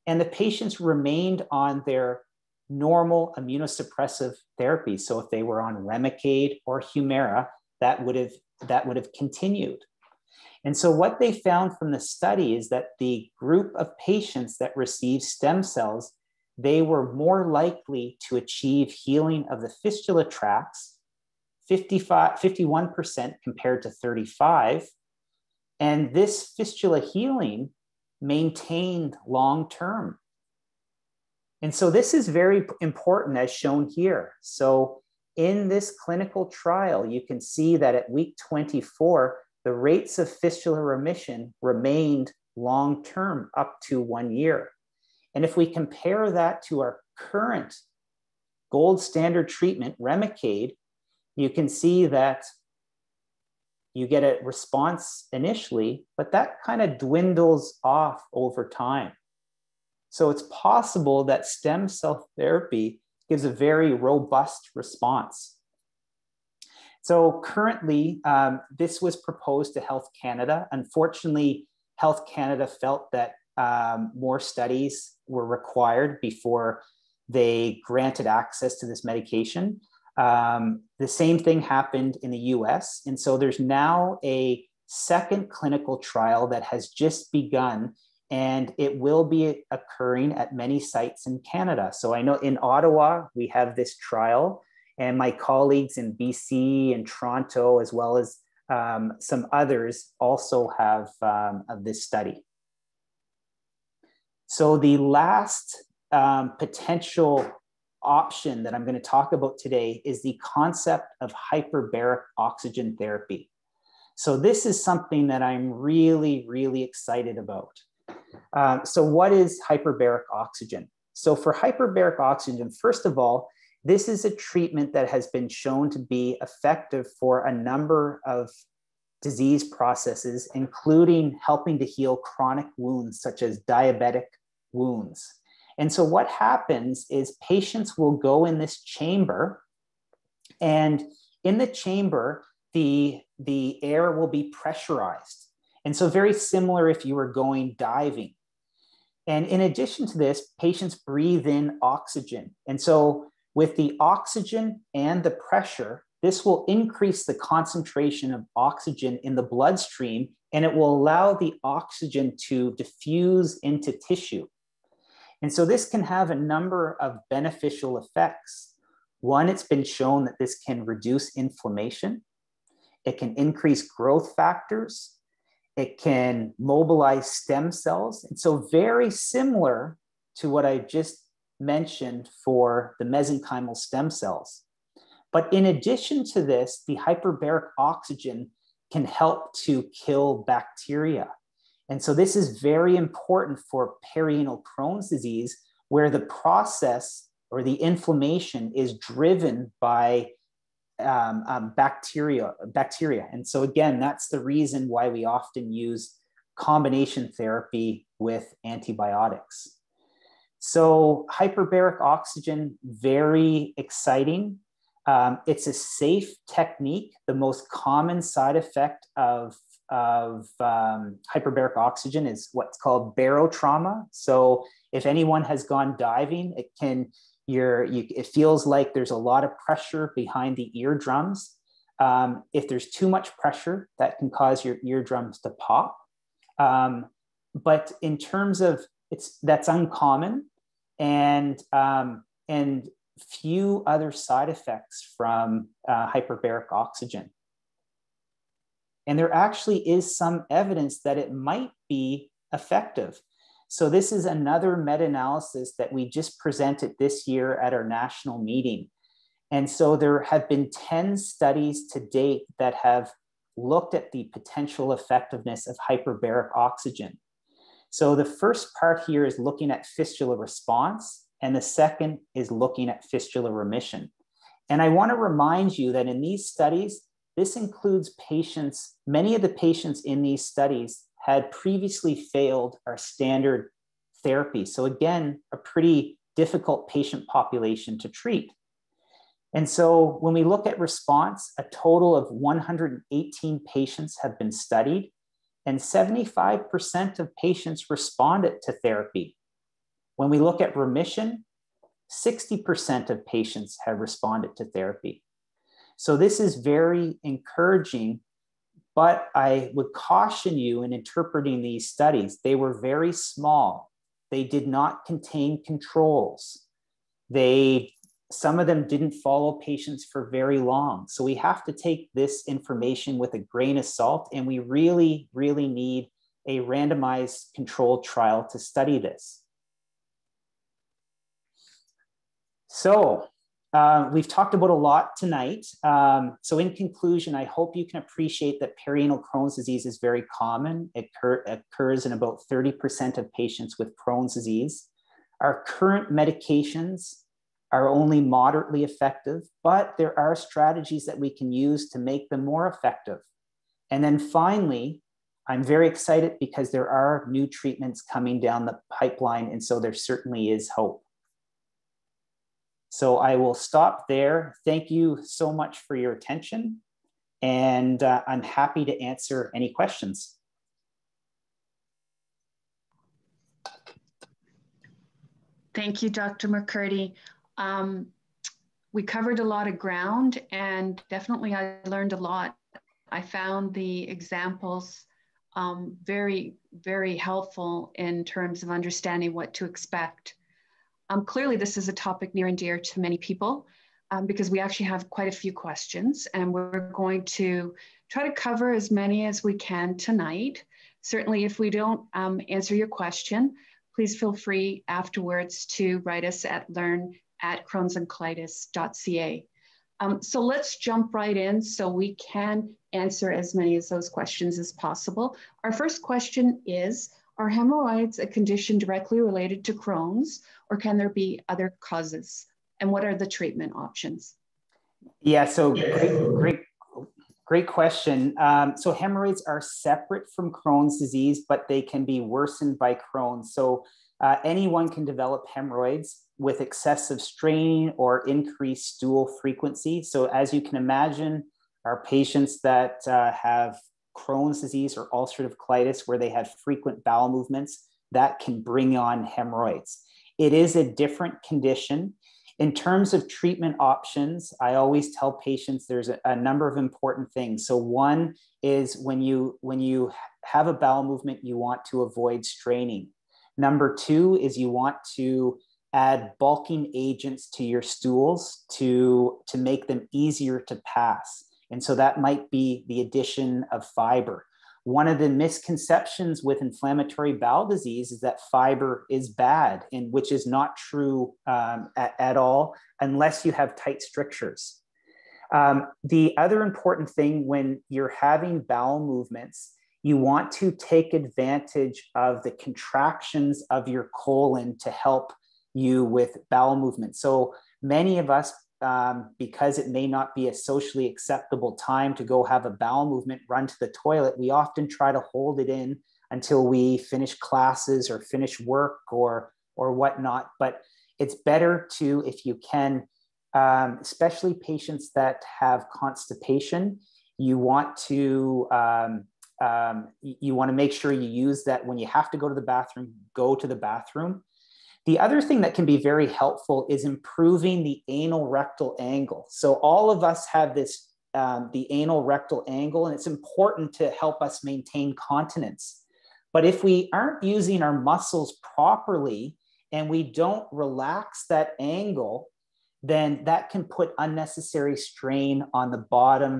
and the patients remained on their normal immunosuppressive therapy. So if they were on Remicade or Humira, that would have, that would have continued. And so what they found from the study is that the group of patients that received stem cells, they were more likely to achieve healing of the fistula tracts, fifty-one percent compared to thirty-five. And this fistula healing maintained long-term. And so this is very important as shown here. So in this clinical trial, you can see that at week twenty-four, the rates of fistula remission remained long-term up to one year. And if we compare that to our current gold standard treatment, Remicade, you can see that you get a response initially, but that kind of dwindles off over time. So it's possible that stem cell therapy gives a very robust response. So currently, um, this was proposed to Health Canada. Unfortunately, Health Canada felt that um, more studies were required before they granted access to this medication. Um, the same thing happened in the U S. And so there's now a second clinical trial that has just begun, and it will be occurring at many sites in Canada. So I know in Ottawa, we have this trial. And my colleagues in B C and Toronto, as well as um, some others, also have um, of this study. So the last um, potential option that I'm going to talk about today is the concept of hyperbaric oxygen therapy. So this is something that I'm really, really excited about. Um, so what is hyperbaric oxygen? So for hyperbaric oxygen, first of all, this is a treatment that has been shown to be effective for a number of disease processes, including helping to heal chronic wounds, such as diabetic wounds. And so what happens is patients will go in this chamber, and in the chamber, the, the air will be pressurized. And so very similar if you were going diving. And in addition to this, patients breathe in oxygen. And so with the oxygen and the pressure, this will increase the concentration of oxygen in the bloodstream, and it will allow the oxygen to diffuse into tissue. And so this can have a number of beneficial effects. One, it's been shown that this can reduce inflammation. It can increase growth factors. It can mobilize stem cells. And so very similar to what I just mentioned for the mesenchymal stem cells. But in addition to this, the hyperbaric oxygen can help to kill bacteria. And so this is very important for perianal Crohn's disease, where the process or the inflammation is driven by um, um, bacteria, bacteria. And so again, that's the reason why we often use combination therapy with antibiotics. So hyperbaric oxygen, very exciting. Um, it's a safe technique. The most common side effect of, of um, hyperbaric oxygen is what's called barotrauma. So if anyone has gone diving, it can, you're, you, it feels like there's a lot of pressure behind the eardrums. Um, if there's too much pressure, that can cause your eardrums to pop. Um, but in terms of, it's, that's uncommon, and, um, and few other side effects from uh, hyperbaric oxygen. And there actually is some evidence that it might be effective. So this is another meta-analysis that we just presented this year at our national meeting. And so there have been ten studies to date that have looked at the potential effectiveness of hyperbaric oxygen. So the first part here is looking at fistula response, and the second is looking at fistula remission. And I want to remind you that in these studies, this includes patients, many of the patients in these studies had previously failed our standard therapy. So again, a pretty difficult patient population to treat. And so when we look at response, a total of one hundred eighteen patients have been studied, and seventy-five percent of patients responded to therapy. When we look at remission, sixty percent of patients have responded to therapy. So this is very encouraging, but I would caution you in interpreting these studies. They were very small. They did not contain controls. They, some of them didn't follow patients for very long. So we have to take this information with a grain of salt, and we really, really need a randomized controlled trial to study this. So uh, we've talked about a lot tonight. Um, so in conclusion, I hope you can appreciate that perianal Crohn's disease is very common. It occur occurs in about thirty percent of patients with Crohn's disease. Our current medications are only moderately effective, but there are strategies that we can use to make them more effective. And then finally, I'm very excited because there are new treatments coming down the pipeline, and so there certainly is hope. So I will stop there. Thank you so much for your attention, and uh, I'm happy to answer any questions. Thank you, Doctor McCurdy. Um, we covered a lot of ground, and definitely I learned a lot. I found the examples um, very, very helpful in terms of understanding what to expect. Um, clearly, this is a topic near and dear to many people um, because we actually have quite a few questions, and we're going to try to cover as many as we can tonight. Certainly, if we don't um, answer your question, please feel free afterwards to write us at learn at crohns and colitis dot c a. Um, so let's jump right in so we can answer as many of those questions as possible. Our first question is, Are hemorrhoids a condition directly related to Crohn's, or can there be other causes? And what are the treatment options? Yeah, so great, great, great question. Um, so hemorrhoids are separate from Crohn's disease, but they can be worsened by Crohn's. So uh, anyone can develop hemorrhoids with excessive strain or increased stool frequency. So as you can imagine, our patients that uh, have Crohn's disease or ulcerative colitis, where they had frequent bowel movements, that can bring on hemorrhoids. It is a different condition. In terms of treatment options, I always tell patients there's a, a number of important things. So one is when you, when you have a bowel movement, you want to avoid straining. Number two is you want to add bulking agents to your stools to, to make them easier to pass. And so that might be the addition of fiber. One of the misconceptions with inflammatory bowel disease is that fiber is bad, and which is not true um, at, at all, unless you have tight strictures. Um, the other important thing when you're having bowel movements, you want to take advantage of the contractions of your colon to help you with bowel movement. So many of us, Um, because it may not be a socially acceptable time to go have a bowel movement, run to the toilet, we often try to hold it in until we finish classes or finish work or, or whatnot. But it's better to, if you can, um, especially patients that have constipation, you want to, um, um, you want to make sure you use that when you have to go to the bathroom, go to the bathroom. The other thing that can be very helpful is improving the anal rectal angle. So all of us have this, um, the anal rectal angle, and it's important to help us maintain continence. But if we aren't using our muscles properly and we don't relax that angle, then that can put unnecessary strain on the bottom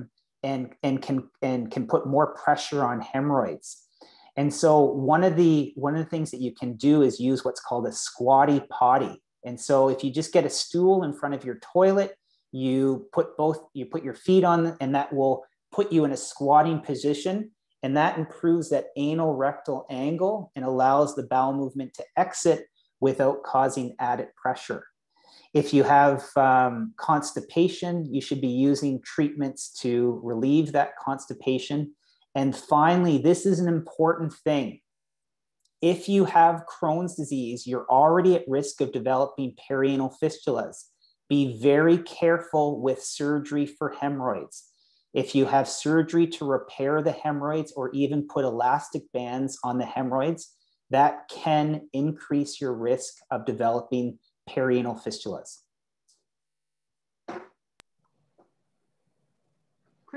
and, and, can, and can put more pressure on hemorrhoids. And so one of the one of the things that you can do is use what's called a squatty potty. And so if you just get a stool in front of your toilet, you put both you put your feet on, and that will put you in a squatting position, and that improves that anal rectal angle and allows the bowel movement to exit without causing added pressure. If you have um, constipation, you should be using treatments to relieve that constipation. And finally, this is an important thing. If you have Crohn's disease, you're already at risk of developing perianal fistulas. Be very careful with surgery for hemorrhoids. If you have surgery to repair the hemorrhoids or even put elastic bands on the hemorrhoids, that can increase your risk of developing perianal fistulas.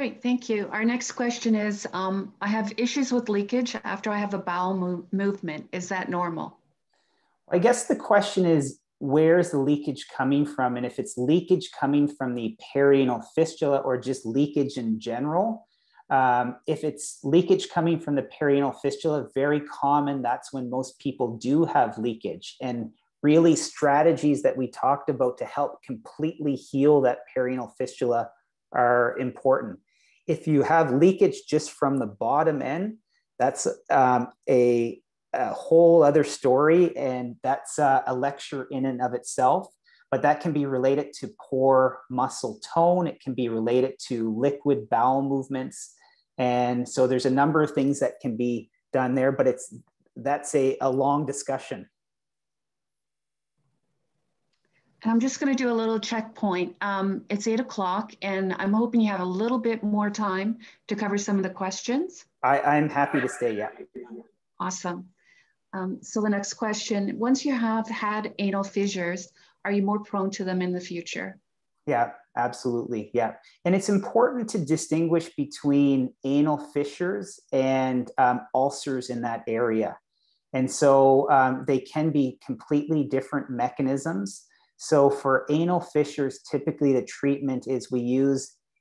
Great, thank you. Our next question is, um, I have issues with leakage after I have a bowel mo movement. Is that normal? I guess the question is, where is the leakage coming from? And if it's leakage coming from the perianal fistula or just leakage in general, um, if it's leakage coming from the perianal fistula, very common, that's when most people do have leakage. And really strategies that we talked about to help completely heal that perianal fistula are important. If you have leakage just from the bottom end, that's um, a, a whole other story, and that's uh, a lecture in and of itself, but that can be related to poor muscle tone. It can be related to liquid bowel movements. And so there's a number of things that can be done there, but it's that's a, a long discussion. And I'm just going to do a little checkpoint. Um, it's eight o'clock, and I'm hoping you have a little bit more time to cover some of the questions. I, I'm happy to stay, yeah. Awesome. Um, so the next question, once you have had anal fissures, are you more prone to them in the future? Yeah, absolutely, yeah. And it's important to distinguish between anal fissures and um, ulcers in that area. And so um, they can be completely different mechanisms. So for anal fissures, typically the treatment is we use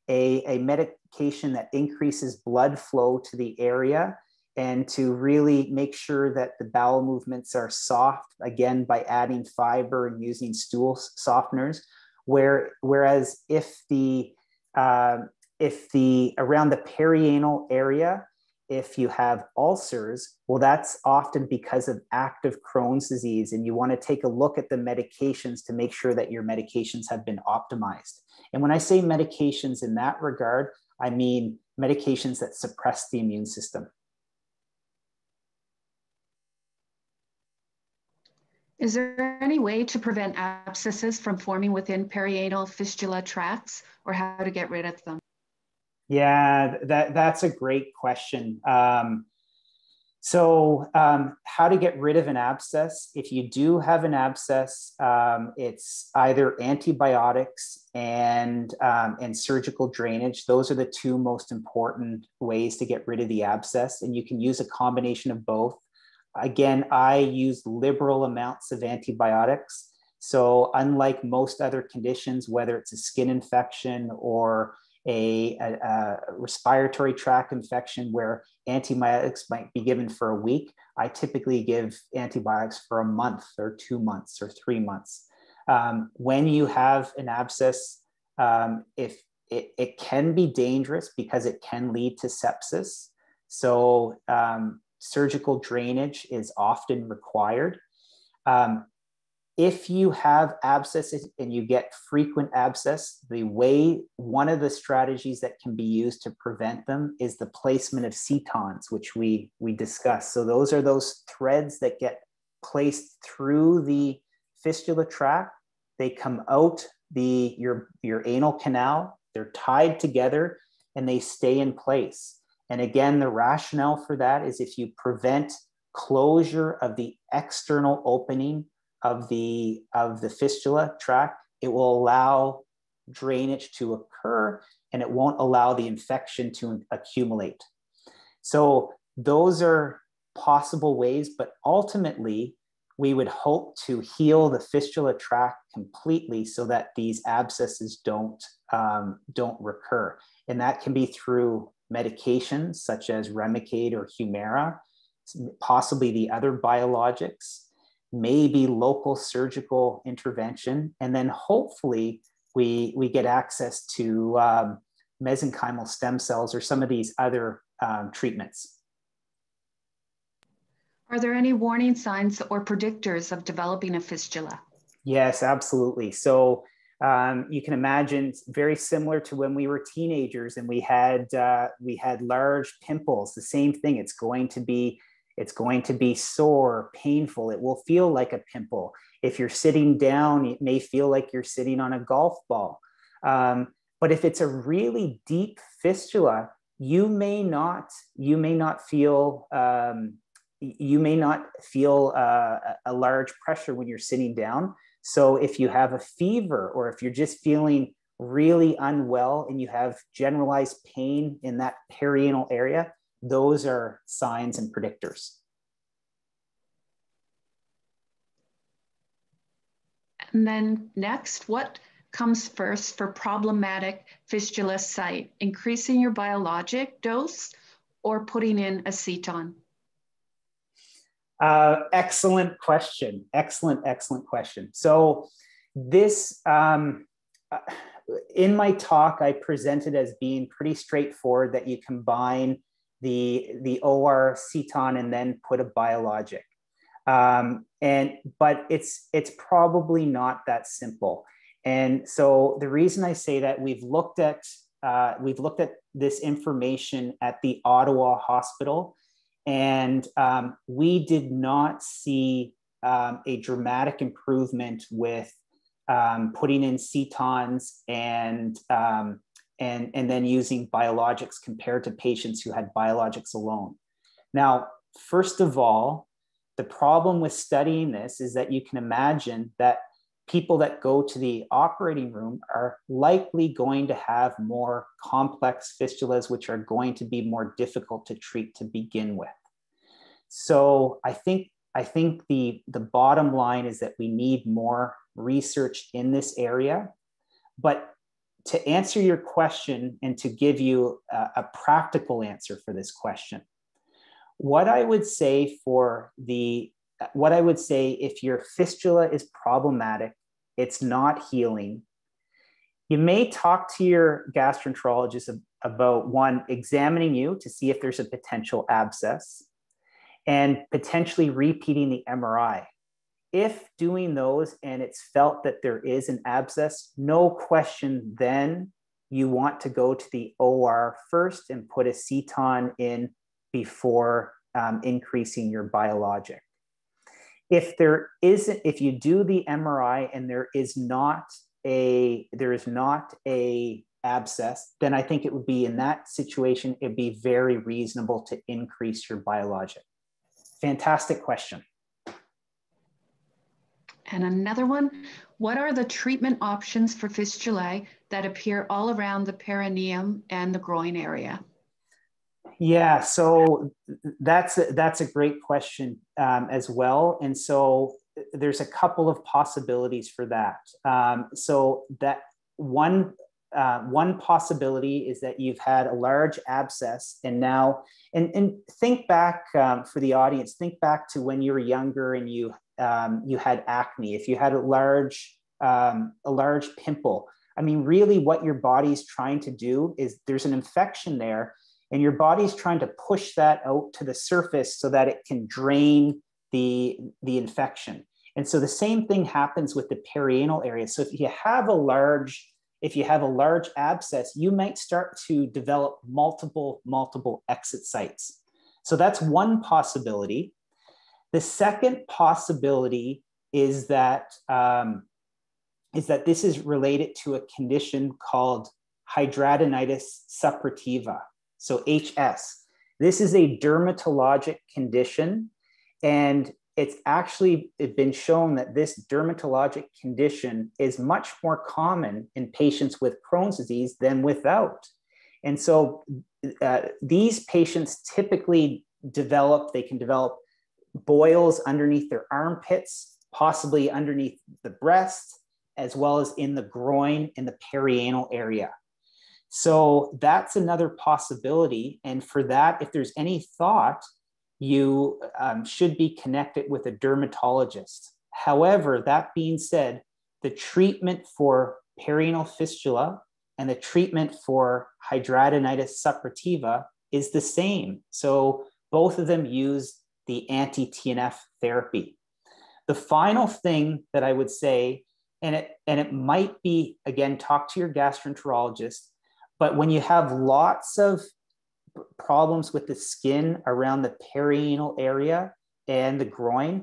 a, a medication that increases blood flow to the area and to really make sure that the bowel movements are soft, again, by adding fiber and using stool softeners. Where, whereas if the, uh, if the around the perianal area, if you have ulcers, well, that's often because of active Crohn's disease, and you want to take a look at the medications to make sure that your medications have been optimized. And when I say medications in that regard, I mean medications that suppress the immune system. Is there any way to prevent abscesses from forming within perianal fistula tracts, or how to get rid of them? Yeah, that, that's a great question. Um, so um, how to get rid of an abscess? If you do have an abscess, um, it's either antibiotics and, um, and surgical drainage. Those are the two most important ways to get rid of the abscess, and you can use a combination of both. Again, I use liberal amounts of antibiotics. So unlike most other conditions, whether it's a skin infection or a, a, a respiratory tract infection where antibiotics might be given for a week, I typically give antibiotics for a month or two months or three months. Um, when you have an abscess, um, if it, it can be dangerous because it can lead to sepsis. So, um, surgical drainage is often required. Um, if you have abscesses and you get frequent abscess, the way, one of the strategies that can be used to prevent them is the placement of setons, which we, we discussed. So those are those threads that get placed through the fistula tract. They come out the, your, your anal canal, they're tied together and they stay in place. And again, the rationale for that is if you prevent closure of the external opening of the, of the fistula tract, it will allow drainage to occur and it won't allow the infection to accumulate. So those are possible ways, but ultimately we would hope to heal the fistula tract completely so that these abscesses don't, um, don't recur. And that can be through medications such as Remicade or Humira, possibly the other biologics, maybe local surgical intervention, and then hopefully we, we get access to um, mesenchymal stem cells or some of these other um, treatments. Are there any warning signs or predictors of developing a fistula? Yes, absolutely. So Um, you can imagine it's very similar to when we were teenagers and we had uh, we had large pimples. The same thing. It's going to be it's going to be sore, painful. It will feel like a pimple. If you're sitting down, it may feel like you're sitting on a golf ball. Um, but if it's a really deep fistula, you may not you may not feel um, you may not feel uh, a large pressure when you're sitting down. So if you have a fever or if you're just feeling really unwell and you have generalized pain in that perianal area, those are signs and predictors. And then next, what comes first for problematic fistula site? Increasing your biologic dose or putting in a seton? Uh, excellent question. Excellent, excellent question. So this, um, in my talk, I presented as being pretty straightforward that you combine the, the O R seton and then put a biologic. Um, and, but it's, it's probably not that simple. And so the reason I say that, we've looked at, uh, we've looked at this information at the Ottawa hospital. And um, we did not see um, a dramatic improvement with um, putting in setons and, um, and, and then using biologics compared to patients who had biologics alone. Now, first of all, the problem with studying this is that you can imagine that people that go to the operating room are likely going to have more complex fistulas, which are going to be more difficult to treat to begin with. So I think, I think the, the bottom line is that we need more research in this area. But to answer your question and to give you a, a practical answer for this question, what I would say for the What I would say, if your fistula is problematic, it's not healing, you may talk to your gastroenterologist about, one, examining you to see if there's a potential abscess and potentially repeating the M R I. If doing those and it's felt that there is an abscess, no question, then you want to go to the O R first and put a Ceton in before um, increasing your biologic. If there isn't, if you do the M R I and there is not a, there is not a abscess, then I think it would be in that situation, it'd be very reasonable to increase your biologic. Fantastic question. And another one, what are the treatment options for fistulae that appear all around the perineum and the groin area? Yeah, so that's a, that's a great question um, as well. And so there's a couple of possibilities for that. Um, so that one, uh, one possibility is that you've had a large abscess and now, and, and think back um, for the audience, think back to when you were younger and you Um, you had acne, if you had a large, um, a large pimple. I mean, really what your body's trying to do is there's an infection there and your body's trying to push that out to the surface so that it can drain the, the infection. And so the same thing happens with the perianal area. So if you have a large, if you have a large abscess, you might start to develop multiple, multiple exit sites. So that's one possibility. The second possibility is that, um, is that this is related to a condition called hidradenitis suppurativa, so H S. This is a dermatologic condition, and it's actually been shown that this dermatologic condition is much more common in patients with Crohn's disease than without. And so uh, these patients typically develop, they can develop boils underneath their armpits, possibly underneath the breast, as well as in the groin and the perianal area. So that's another possibility. And for that, if there's any thought, you um, should be connected with a dermatologist. However, that being said, the treatment for perianal fistula and the treatment for hidradenitis suppurativa is the same. So both of them use the anti-T N F therapy. The final thing that I would say, and it, and it might be, again, talk to your gastroenterologist, but when you have lots of problems with the skin around the perianal area and the groin,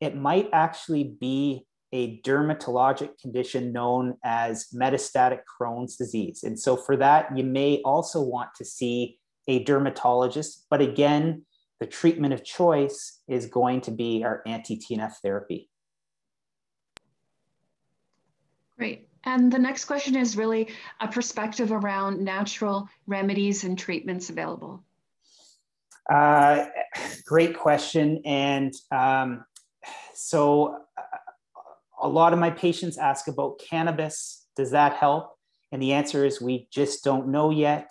it might actually be a dermatologic condition known as metastatic Crohn's disease. And so for that, you may also want to see a dermatologist, but again, the treatment of choice is going to be our anti-T N F therapy. Great. And the next question is really a perspective around natural remedies and treatments available. Uh, great question. And um, so a lot of my patients ask about cannabis. Does that help? And the answer is we just don't know yet.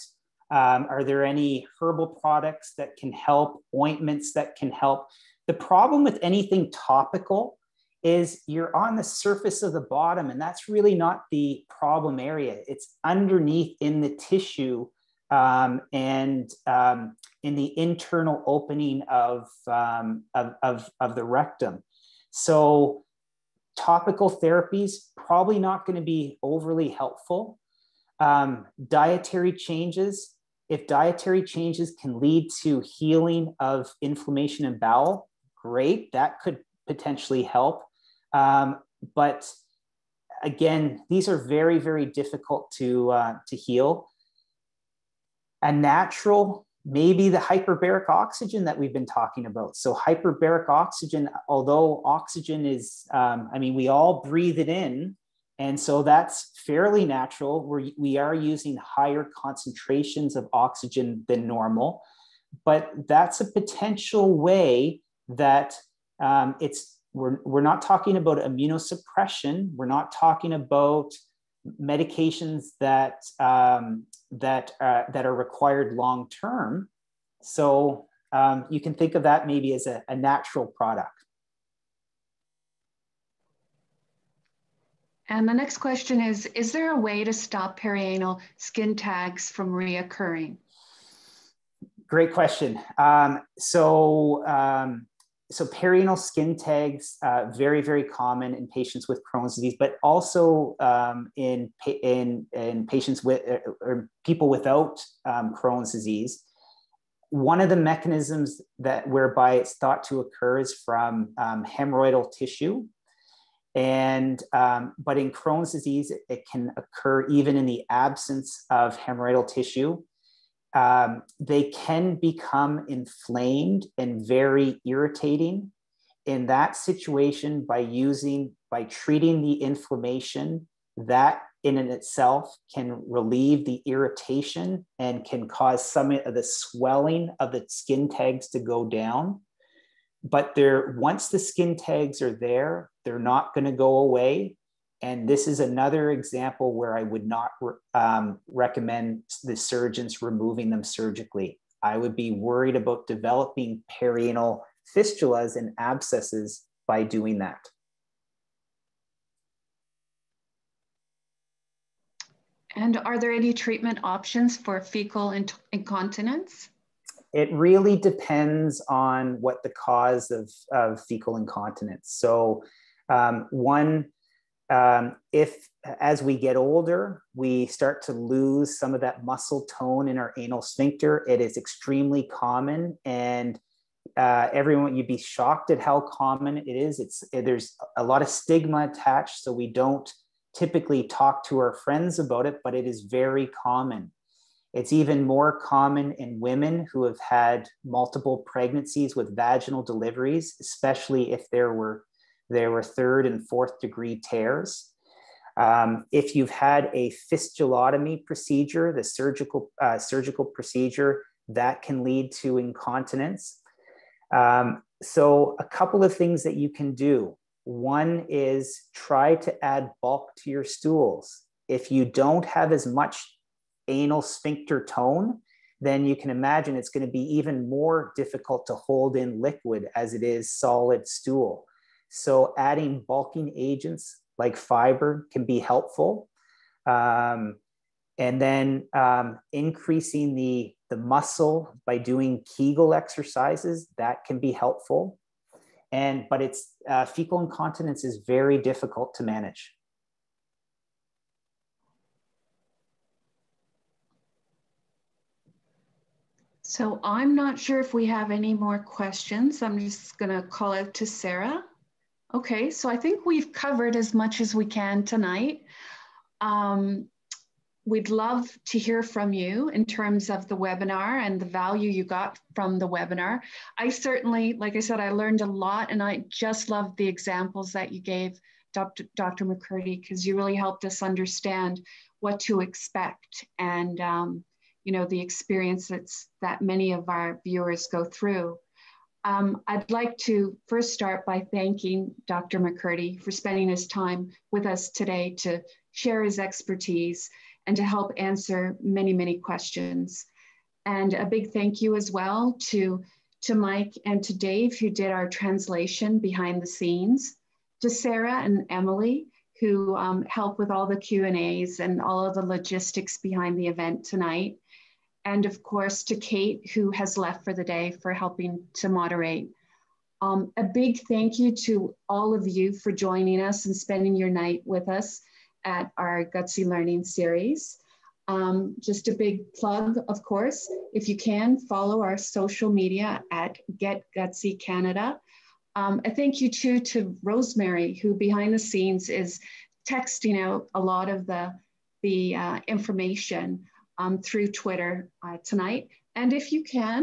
Um, are there any herbal products that can help, ointments that can help? The problem with anything topical is you're on the surface of the bottom, and that's really not the problem area. It's underneath in the tissue um, and um, in the internal opening of, um, of, of, of the rectum. So topical therapies, probably not going to be overly helpful. Um, dietary changes, if dietary changes can lead to healing of inflammation in bowel, great, that could potentially help. Um, but again, these are very, very difficult to, uh, to heal. A natural, maybe the hyperbaric oxygen that we've been talking about. So hyperbaric oxygen, although oxygen is, um, I mean, we all breathe it in, and so that's fairly natural. We're, we are using higher concentrations of oxygen than normal, but that's a potential way that um, it's, we're, we're not talking about immunosuppression. We're not talking about medications that, um, that, uh, that are required long-term. So um, you can think of that maybe as a, a natural product. And the next question is, is there a way to stop perianal skin tags from reoccurring? Great question. Um, so, um, so perianal skin tags, uh, very, very common in patients with Crohn's disease, but also um, in, in, in patients with, or people without um, Crohn's disease. One of the mechanisms that whereby it's thought to occur is from um, hemorrhoidal tissue. And, um, but in Crohn's disease, it can occur even in the absence of hemorrhoidal tissue. Um, they can become inflamed and very irritating. In that situation, by using, by treating the inflammation, that in and itself can relieve the irritation and can cause some of the swelling of the skin tags to go down. But they're, once the skin tags are there, they're not going to go away. And this is another example where I would not re um, recommend the surgeons removing them surgically. I would be worried about developing perianal fistulas and abscesses by doing that. And are there any treatment options for fecal in incontinence? It really depends on what the cause of, of fecal incontinence. So um, one, Um, if, as we get older, we start to lose some of that muscle tone in our anal sphincter, it is extremely common. And uh, everyone, you'd be shocked at how common it is. It's, there's a lot of stigma attached, so we don't typically talk to our friends about it, but it is very common. It's even more common in women who have had multiple pregnancies with vaginal deliveries, especially if there were There were third and fourth degree tears. Um, if you've had a fistulotomy procedure, the surgical, uh, surgical procedure, that can lead to incontinence. Um, so a couple of things that you can do. One is try to add bulk to your stools. If you don't have as much anal sphincter tone, then you can imagine it's going to be even more difficult to hold in liquid as it is solid stool. So adding bulking agents like fiber can be helpful. Um, and then um, increasing the, the muscle by doing Kegel exercises, that can be helpful. And, but it's, uh, fecal incontinence is very difficult to manage. So I'm not sure if we have any more questions. I'm just gonna call out to Sarah. Okay, so I think we've covered as much as we can tonight. Um, we'd love to hear from you in terms of the webinar and the value you got from the webinar. I certainly, like I said, I learned a lot, and I just loved the examples that you gave, Doctor Doctor McCurdy, because you really helped us understand what to expect and um, you know, the experience that's, that many of our viewers go through. Um, I'd like to first start by thanking Doctor McCurdy for spending his time with us today to share his expertise and to help answer many, many questions. And a big thank you as well to, to Mike and to Dave, who did our translation behind the scenes, to Sarah and Emily, who um, helped with all the Q and A's and all of the logistics behind the event tonight. And of course to Kate, who has left for the day, for helping to moderate. Um, a big thank you to all of you for joining us and spending your night with us at our Gutsy Learning Series. Um, just a big plug, of course, if you can, follow our social media at Get Gutsy Canada. Um, a thank you too to Rosemary, who behind the scenes is texting out a lot of the, the uh, information Um, through Twitter uh, tonight. And if you can,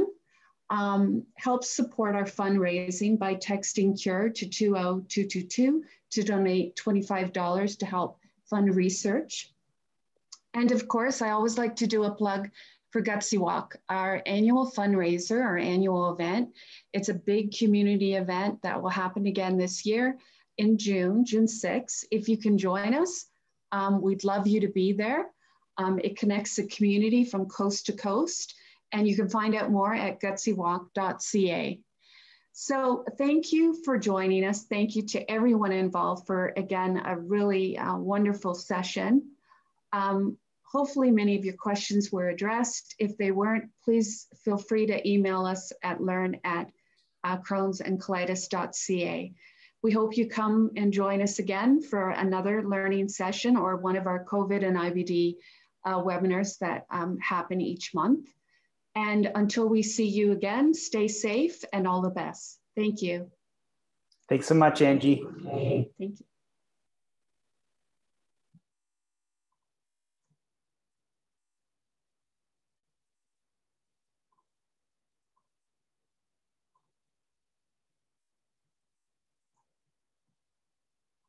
um, help support our fundraising by texting CURE to two oh two two two to donate twenty-five dollars to help fund research. And of course, I always like to do a plug for Gutsy Walk, our annual fundraiser, our annual event. It's a big community event that will happen again this year in June, June sixth. If you can join us, um, we'd love you to be there. Um, it connects the community from coast to coast, and you can find out more at gutsy walk dot c a. So thank you for joining us. Thank you to everyone involved for, again, a really uh, wonderful session. Um, hopefully many of your questions were addressed. If they weren't, please feel free to email us at learn at uh, crohns and colitis dot c a. We hope you come and join us again for another learning session or one of our COVID and I B D uh, webinars that um, happen each month. And until we see you again, stay safe and all the best. Thank you. Thanks so much, Angie. Okay. Thank you.